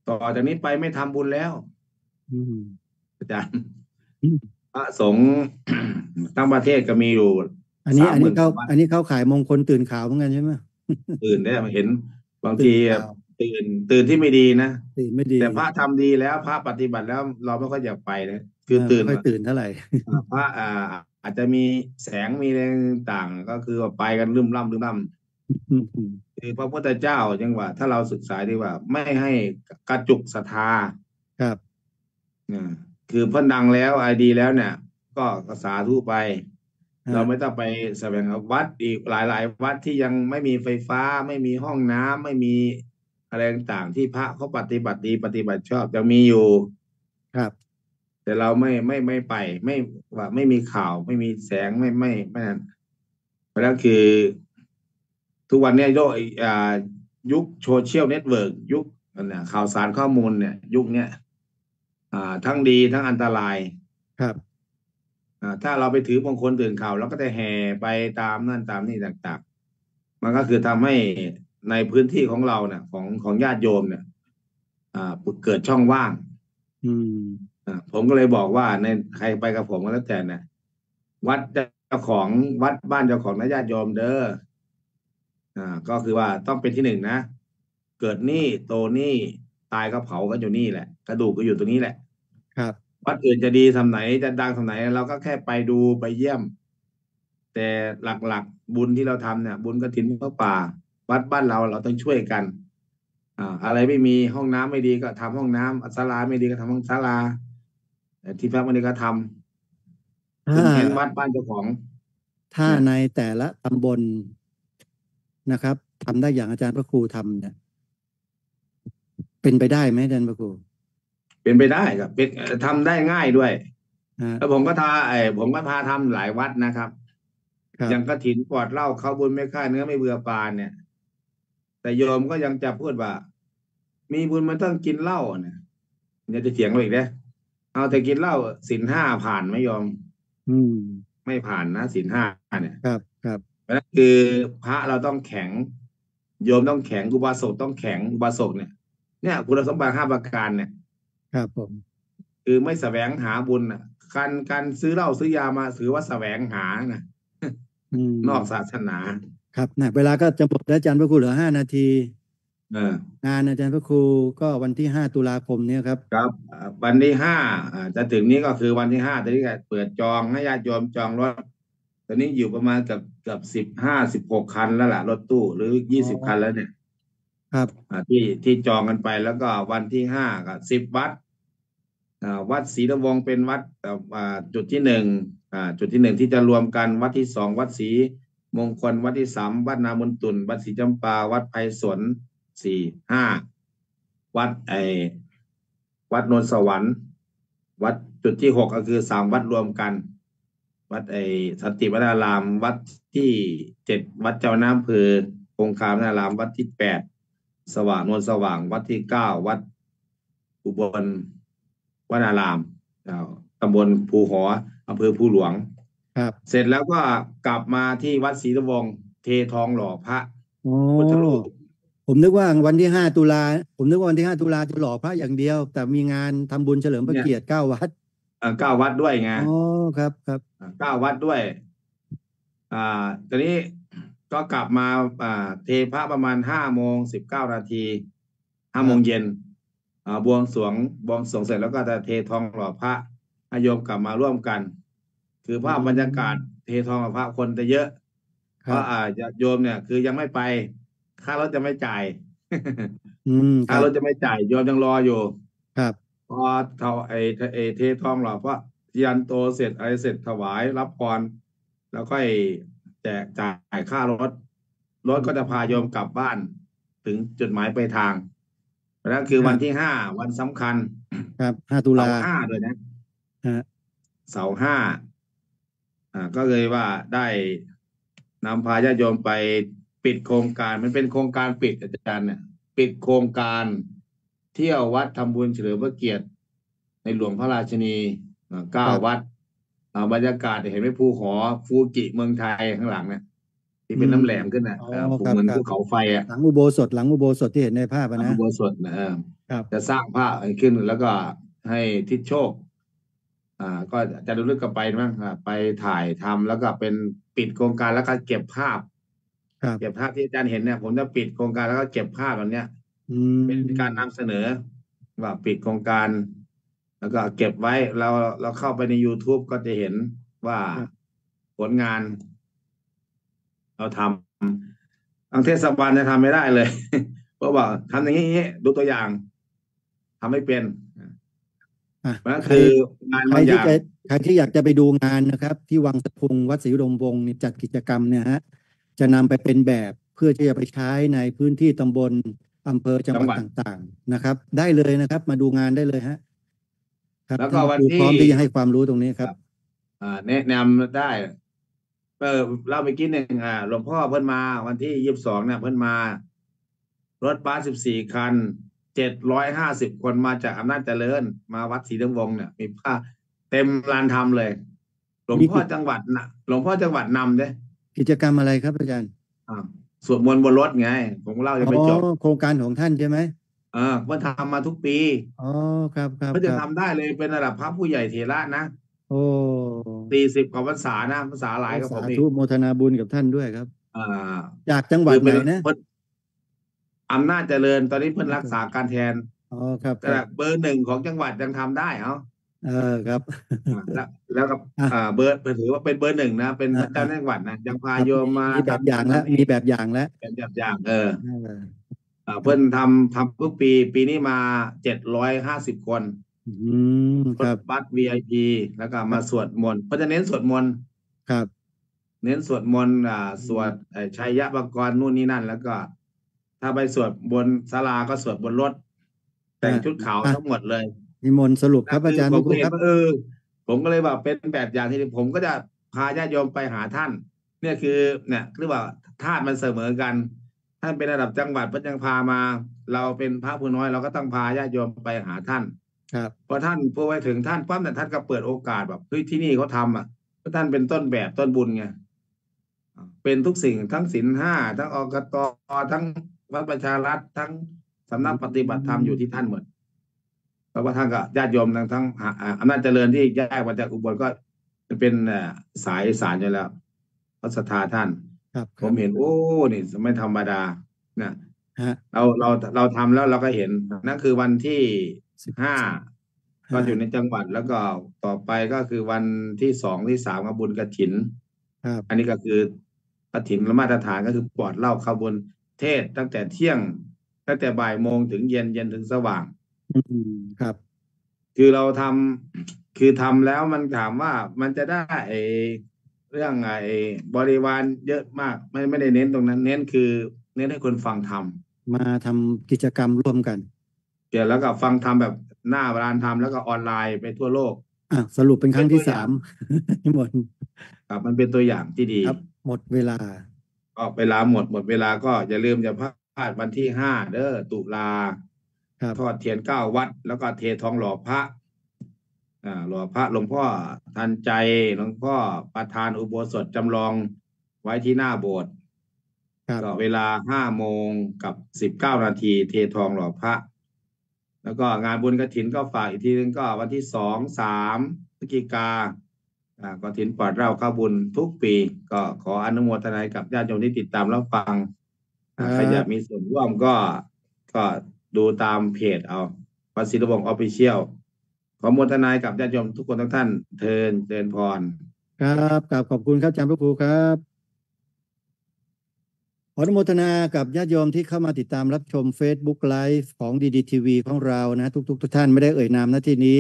ต่อจากนี้ไปไม่ทำบุญแล้วอาจารย์พระสงฆ์ทั้งประเทศก็มีอยู่อันนี้เขาขายมงคลตื่นข่าวเหมือนกันใช่ไหมตื่นได้มาเห็นบางทีตื่นที่ไม่ดีนะแต่พระทำดีแล้วพระปฏิบัติแล้วเราไม่ค่อยอยากไปนะคือตื่นไม่ค่อยตื่นเท่าไหร่พระอาจจะมีแสงมีแรงต่างก็คือไปกันลืมล่ำคือพระพุทธเจ้าจังหวะถ้าเราศึกษาดีว่าไม่ให้กระจุกศรัทธาครับคือเพิ่นดังแล้วไอดีแล้วเนี่ยก็สาธุไปเราไม่ต้องไปแสวงหาวัดอีกหลายวัดที่ยังไม่มีไฟฟ้าไม่มีห้องน้ำไม่มีอะไรต่างที่พระเขาปฏิบัติดีปฏิบัติชอบจะมีอยู่ครับแต่เราไม่ไปไม่ว่าไม่มีข่าวไม่มีแสงไม่นั่นเพราะนั้นคือทุกวันนี้ยุคโซเชียลเน็ตเวิร์กยุคข่าวสารข้อมูลเนี่ยยุคเนี้ยทั้งดีทั้งอันตรายครับถ้าเราไปถือบางคนตื่นข่าวเราก็จะแห่ไปตามนั่นตามนี่ต่างๆมันก็คือทำให้ในพื้นที่ของเราเนี่ยของญาติโยมเนี่ยเกิดช่องว่างผมก็เลยบอกว่าในใครไปกับผมก็แล้วแต่นะวัดเจ้าของวัดบ้านเจ้าของญาติโยมเด้อก็คือว่าต้องเป็นที่ 1นะเกิดนี่โตนี่ตายก็เผาก็อยู่นี่แหละกระดูกก็อยู่ตรงนี้แหละครับวัดอื่นจะดีทำไหนจะดังทำไหนเราก็แค่ไปดูไปเยี่ยมแต่หลักๆบุญที่เราทำเนี่ยบุญกฐินพระป่าวัดบ้านเราต้องช่วยกันอะไรไม่มีห้องน้ำไม่ดีก็ทำห้องน้ำศาลาไม่ดีก็ทำห้องศาลาที่พักวันนี้ก็ทำเห็นวัดบ้านเจ้าของถ้าในแต่ละตำบล นะครับทำได้อย่างอาจารย์พระครูทำเนี่ยเป็นไปได้ไหมอาจารย์พระครูเป็นไปได้ครับเป็นทำได้ง่ายด้วยแล้วผมก็พาทำหลายวัดนะครับอย่างกฐินปลอดเหล้าเข้าบุญไม่ฆ่าเนื้อไม่เบื่อปานเนี่ยแต่โยมก็ยังจะพูดว่ามีบุญมันต้องกินเหล้าเนี่ยจะเถียงเราอีกนะเอาแต่กินเหล้าศีลห้าผ่านไหมโยมไม่ผ่านนะศีลห้าเนี่ยครับครับนั่นคือพระเราต้องแข็งโยมต้องแข็งอุบาสกต้องแข็งอุบาสกเนี่ยคุณสมบัติ5ประการเนี่ยครับผมคือไม่แสวงหาบุญอ่ะการซื้อเหล้าซื้อยามาถือว่าแสวงหานะนอกศาสนาครับนะเวลาก็จะหมดแล้วอาจารย์พระครูเหลือ5 นาทีงานอาจารย์พระครูก็วันที่5 ตุลาคมเนี่ยครับครับวันที่5จะถึงนี้ก็คือวันที่5ตอนนี้เปิดจองให้ญาติโยมจองรถตอนนี้อยู่ประมาณกับ16 คันแล้วล่ะรถตู้หรือ20 คันแล้วเนี่ยครับที่จองกันไปแล้วก็วันที่5ก็10 วัดวัดศรีระวงเป็นวัดจุดที่1ที่จะรวมกันวัดที่2วัดศรีมงคลวัดที่3วัดนามนตุนวัดศรีจำปาวัดไพศาล4-5วัดวัดนนสวรรค์วัดจุดที่6ก็คือ3 วัดรวมกันวัดสันติวรารามวัดที่7วัดเจ้าน้ำเผือคงคามนารามวัดที่8สว่างนวลสว่างวัดที่9วัดอุบลวัดนารามตำบลภูหออำเภอภูหลวงครับเสร็จแล้วก็กลับมาที่วัดศรีระวงเททองหล่อพระพุทธรูปผมนึกว่าวันที่5 ตุลาผมนึกว่าวันที่5 ตุลาจะหล่อพระอย่างเดียวแต่มีงานทำบุญเฉลิมพระเกียรติ9 วัด9 วัดด้วยไงอ๋อครับครับ9 วัดด้วยตอนนี้ก็กลับมาเทพระประมาณ5:195 โมงเย็นบวงสรวงเสร็จแล้วก็จะเททองหล่อพระให้โยมกลับมาร่วมกันคือภาพบรรยากาศเททองหล่อพระคนจะเยอะเพราะโยมเนี่ยคือยังไม่ไปค่ารถจะไม่จ่ายค่ารถจะไม่จ่ายโยมยังรออยู่ครับพอเททองหล่อพระยันโตเสร็จเสร็จถวายรับพรแล้วก็แจกจ่ายค่ารถก็จะพาโยมกลับบ้านถึงจุดหมายปลายทางนั่นคือวันที่5วันสำคัญครับ5 ตุลา5เลยนะเสาร์5ก็เลยว่าได้นำพาญาติโยมไปปิดโครงการมันเป็นโครงการปิดอาจารย์เนี่ยปิดโครงการเที่ยววัดทำบุญเฉลิมพระเกียรติในหลวงพระราชินี9 วัดบรรยากาศเห็นไหมภูหอฟูกิเมืองไทยข้างหลังเนี่ยที่เป็นน้ำแหลมขึ้นนะเหมือนภูเขาไฟอ่ะหลังอุโบสถที่เห็นในภาพนะอุโบสถนะครับจะสร้างภาพขึ้นแล้วก็ให้ทิศโชคก็จะดูลึกกันไปมั้งไปถ่ายทำแล้วก็เป็นปิดโครงการแล้วก็เก็บภาพที่อาจารย์เห็นเนี่ยผมจะปิดโครงการแล้วก็เก็บภาพแบบเนี้ยเป็นการนำเสนอว่าปิดโครงการแล้วก็เก็บไว้เราเข้าไปใน YouTube ก็จะเห็นว่าผลงานเราทำทางเทศบาลจะทำไม่ได้เลยเพราะว่าทำอย่างนี้ดูตัวอย่างทำไม่เป็นนั่นคืองานใครที่อยากจะไปดูงานนะครับที่วังสะพุงวัดศรีอุดมวงศ์จัดกิจกรรมเนี่ยฮะจะนำไปเป็นแบบเพื่อที่จะไปใช้ในพื้นที่ตำบลอำเภอจังหวัดต่างๆนะครับได้เลยนะครับมาดูงานได้เลยฮะแล้วก็วันที่พร้อมที่จะให้ความรู้ตรงนี้ครับแนะนำได้เราไปกินหนึ่งหลวงพ่อเพิ่นมาวันที่22เนี่ยเพิ่นมารถบัส14 คัน750 คนมาจากอำนาจเจริญมาวัดศรีระวงเนี่ยมีผ้าเต็มลานธรรมเลยหลวงพ่อจังหวัดนะหลวงพ่อจังหวัดนำเด้กิจกรรมอะไรครับอาจารย์สวดมนต์บนรถไงผมเล่ายังไม่จบโครงการของท่านใช่ไหมเพิ่นทำมาทุกปีอ๋อครับครับเพิ่นจะทำได้เลยเป็นระดับพระผู้ใหญ่เถระนะโอ้40 กว่าพรรษานะพรรษาหลายกับผมเองสาธุโมทนาบุญกับท่านด้วยครับจากจังหวัดไหนนะอำนาจเจริญตอนนี้เพิ่นรักษาการแทนอ๋อครับแต่เบอร์ 1ของจังหวัดยังทำได้เอ้าครับแล้วกับเบอร์ถือว่าเป็นเบอร์ 1นะเป็นเจ้าหน้าที่จังหวัดนะยังพาโยมมาแบบอย่างแล้วมีแบบอย่างแล้วเป็นแบบอย่างเพิ่นทำทุกปีนี้มา750 คนบัตร VIP แล้วก็มาสวดมนต์เพราะจะเน้นสวดมนต์ครับ เน้นสวดมนต์สวดชัยยะปกรณ์นู่นนี่นั่นแล้วก็ถ้าไปสวดบนศาลาก็สวดบนรถแต่งชุดขาวทั้งหมดเลยนิมนต์สรุปครับอาจารย์ผมก็ครับผมก็เลยว่าเป็น8อย่างที่ผมก็จะพาญาติโยมไปหาท่านเนี่ยคือเนี่ยเรียกว่าธาตุมันเสมอกันท่านเป็นระดับจังหวัดพระยังพามาเราเป็นพระผู้น้อยเราก็ต้องพาญาติโยมไปหาท่านครับพอท่านพอไปถึงท่านปั๊บเนี่ยท่านก็เปิดโอกาสแบบเฮ้ยที่นี่เขาทำอ่ะเพราะท่านเป็นต้นแบบต้นบุญไงเป็นทุกสิ่งทั้งศีลห้าทั้งอกตทั้งวัดประชารัฐทั้งสำนักปฏิบัติธรรมอยู่ที่ท่านหมดแล้วก็ท่านก็ญาติโยมทั้งอำนาจเจริญที่แยกมาจากอุบลก็เป็นสายสารอยู่แล้วพระศรัทธาท่านครับผมเห็นโอ้นี่ไม่ธรรมดานะเราทำแล้วเราก็เห็นนั่นคือวันที่5ก็อยู่ในจังหวัดแล้วก็ต่อไปก็คือวันที่2 ที่ 3ขบวนกฐินอันนี้ก็คือกฐินมาตรฐานก็คือปลอดเหล้าขบวนเทศตั้งแต่เที่ยงตั้งแต่บ่ายโมงถึงเย็นเย็นถึงสว่างครับ คือเราทำคือทำแล้วมันถามว่ามันจะได้เรื่องบริวารเยอะมากไม่ได้เน้นตรงนั้นเน้นคือเน้นให้คนฟังธรรมมาทำกิจกรรมร่วมกันเดี๋ยวแล้วก็ฟังธรรมแบบหน้าร้านธรรมแล้วก็ออนไลน์ไปทั่วโลกสรุปเป็นครั้งที่3ทั้งหมดครับมันเป็นตัวอย่างที่ดีครับหมดเวลาก็เวลาหมดเวลาก็อย่าลืมอย่าพลาดวันที่5เด้อตุลาทอดเทียน9 วัดแล้วก็เททองหล่อพระหลวงพ่อทันใจหลวงพ่อประธานอุโบสถจำลองไว้ที่หน้าโบสถ์ก็เวลา5 โมงกับ 19 นาทีเททองหล่อพระแล้วก็งานบุญกฐินก็ฝากอีกทีนึงก็วันที่2-3 พฤศจิกาก็กฐินปลอดเหล้าเข้าบุญทุกปีก็ขออนุโมทนากับญาติโยมที่ติดตามรับฟังใครอยากมีส่วนร่วมก็ดูตามเพจเอาวัดศิลปวงศ์ Official ขอโมทนากับญาติโยมทุกคนทุกท่านเทินพรครับขอบคุณครับอาจารย์พระครูครับขออนุโมทนากับญาติโยมที่เข้ามาติดตามรับชม Facebook Live ของ DDTV ของเรานะทุกท่านไม่ได้เอ่ยนามณที่นี้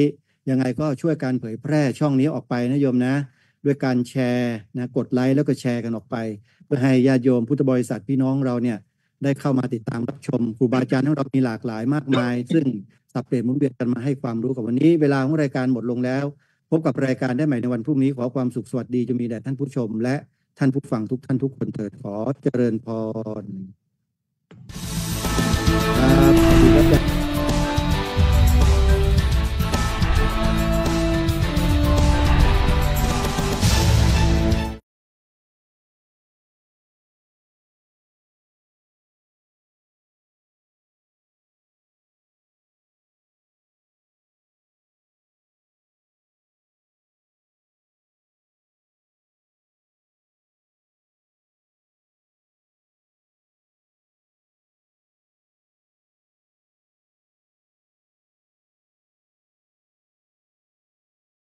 ยังไงก็ช่วยการเผยแพร่ช่องนี้ออกไปนะโยมนะด้วยการแชร์นะกดไลค์แล้วก็แชร์กันออกไปเพื่อให้ญาติโยมพุทธบริษัทพี่น้องเราเนี่ยได้เข้ามาติดตามรับชมครูบาอาจารย์ของเรามีหลากหลายมากมายซึ่งสับเปลี่ยนหมุนเวียนกันมาให้ความรู้กับวันนี้เวลาของรายการหมดลงแล้วพบกับรายการได้ใหม่ในวันพรุ่งนี้ขอความสุขสวัสดีจะมีแด่ท่านผู้ชมและท่านผู้ฟังทุกท่านทุกคนเถิดขอเจริญพร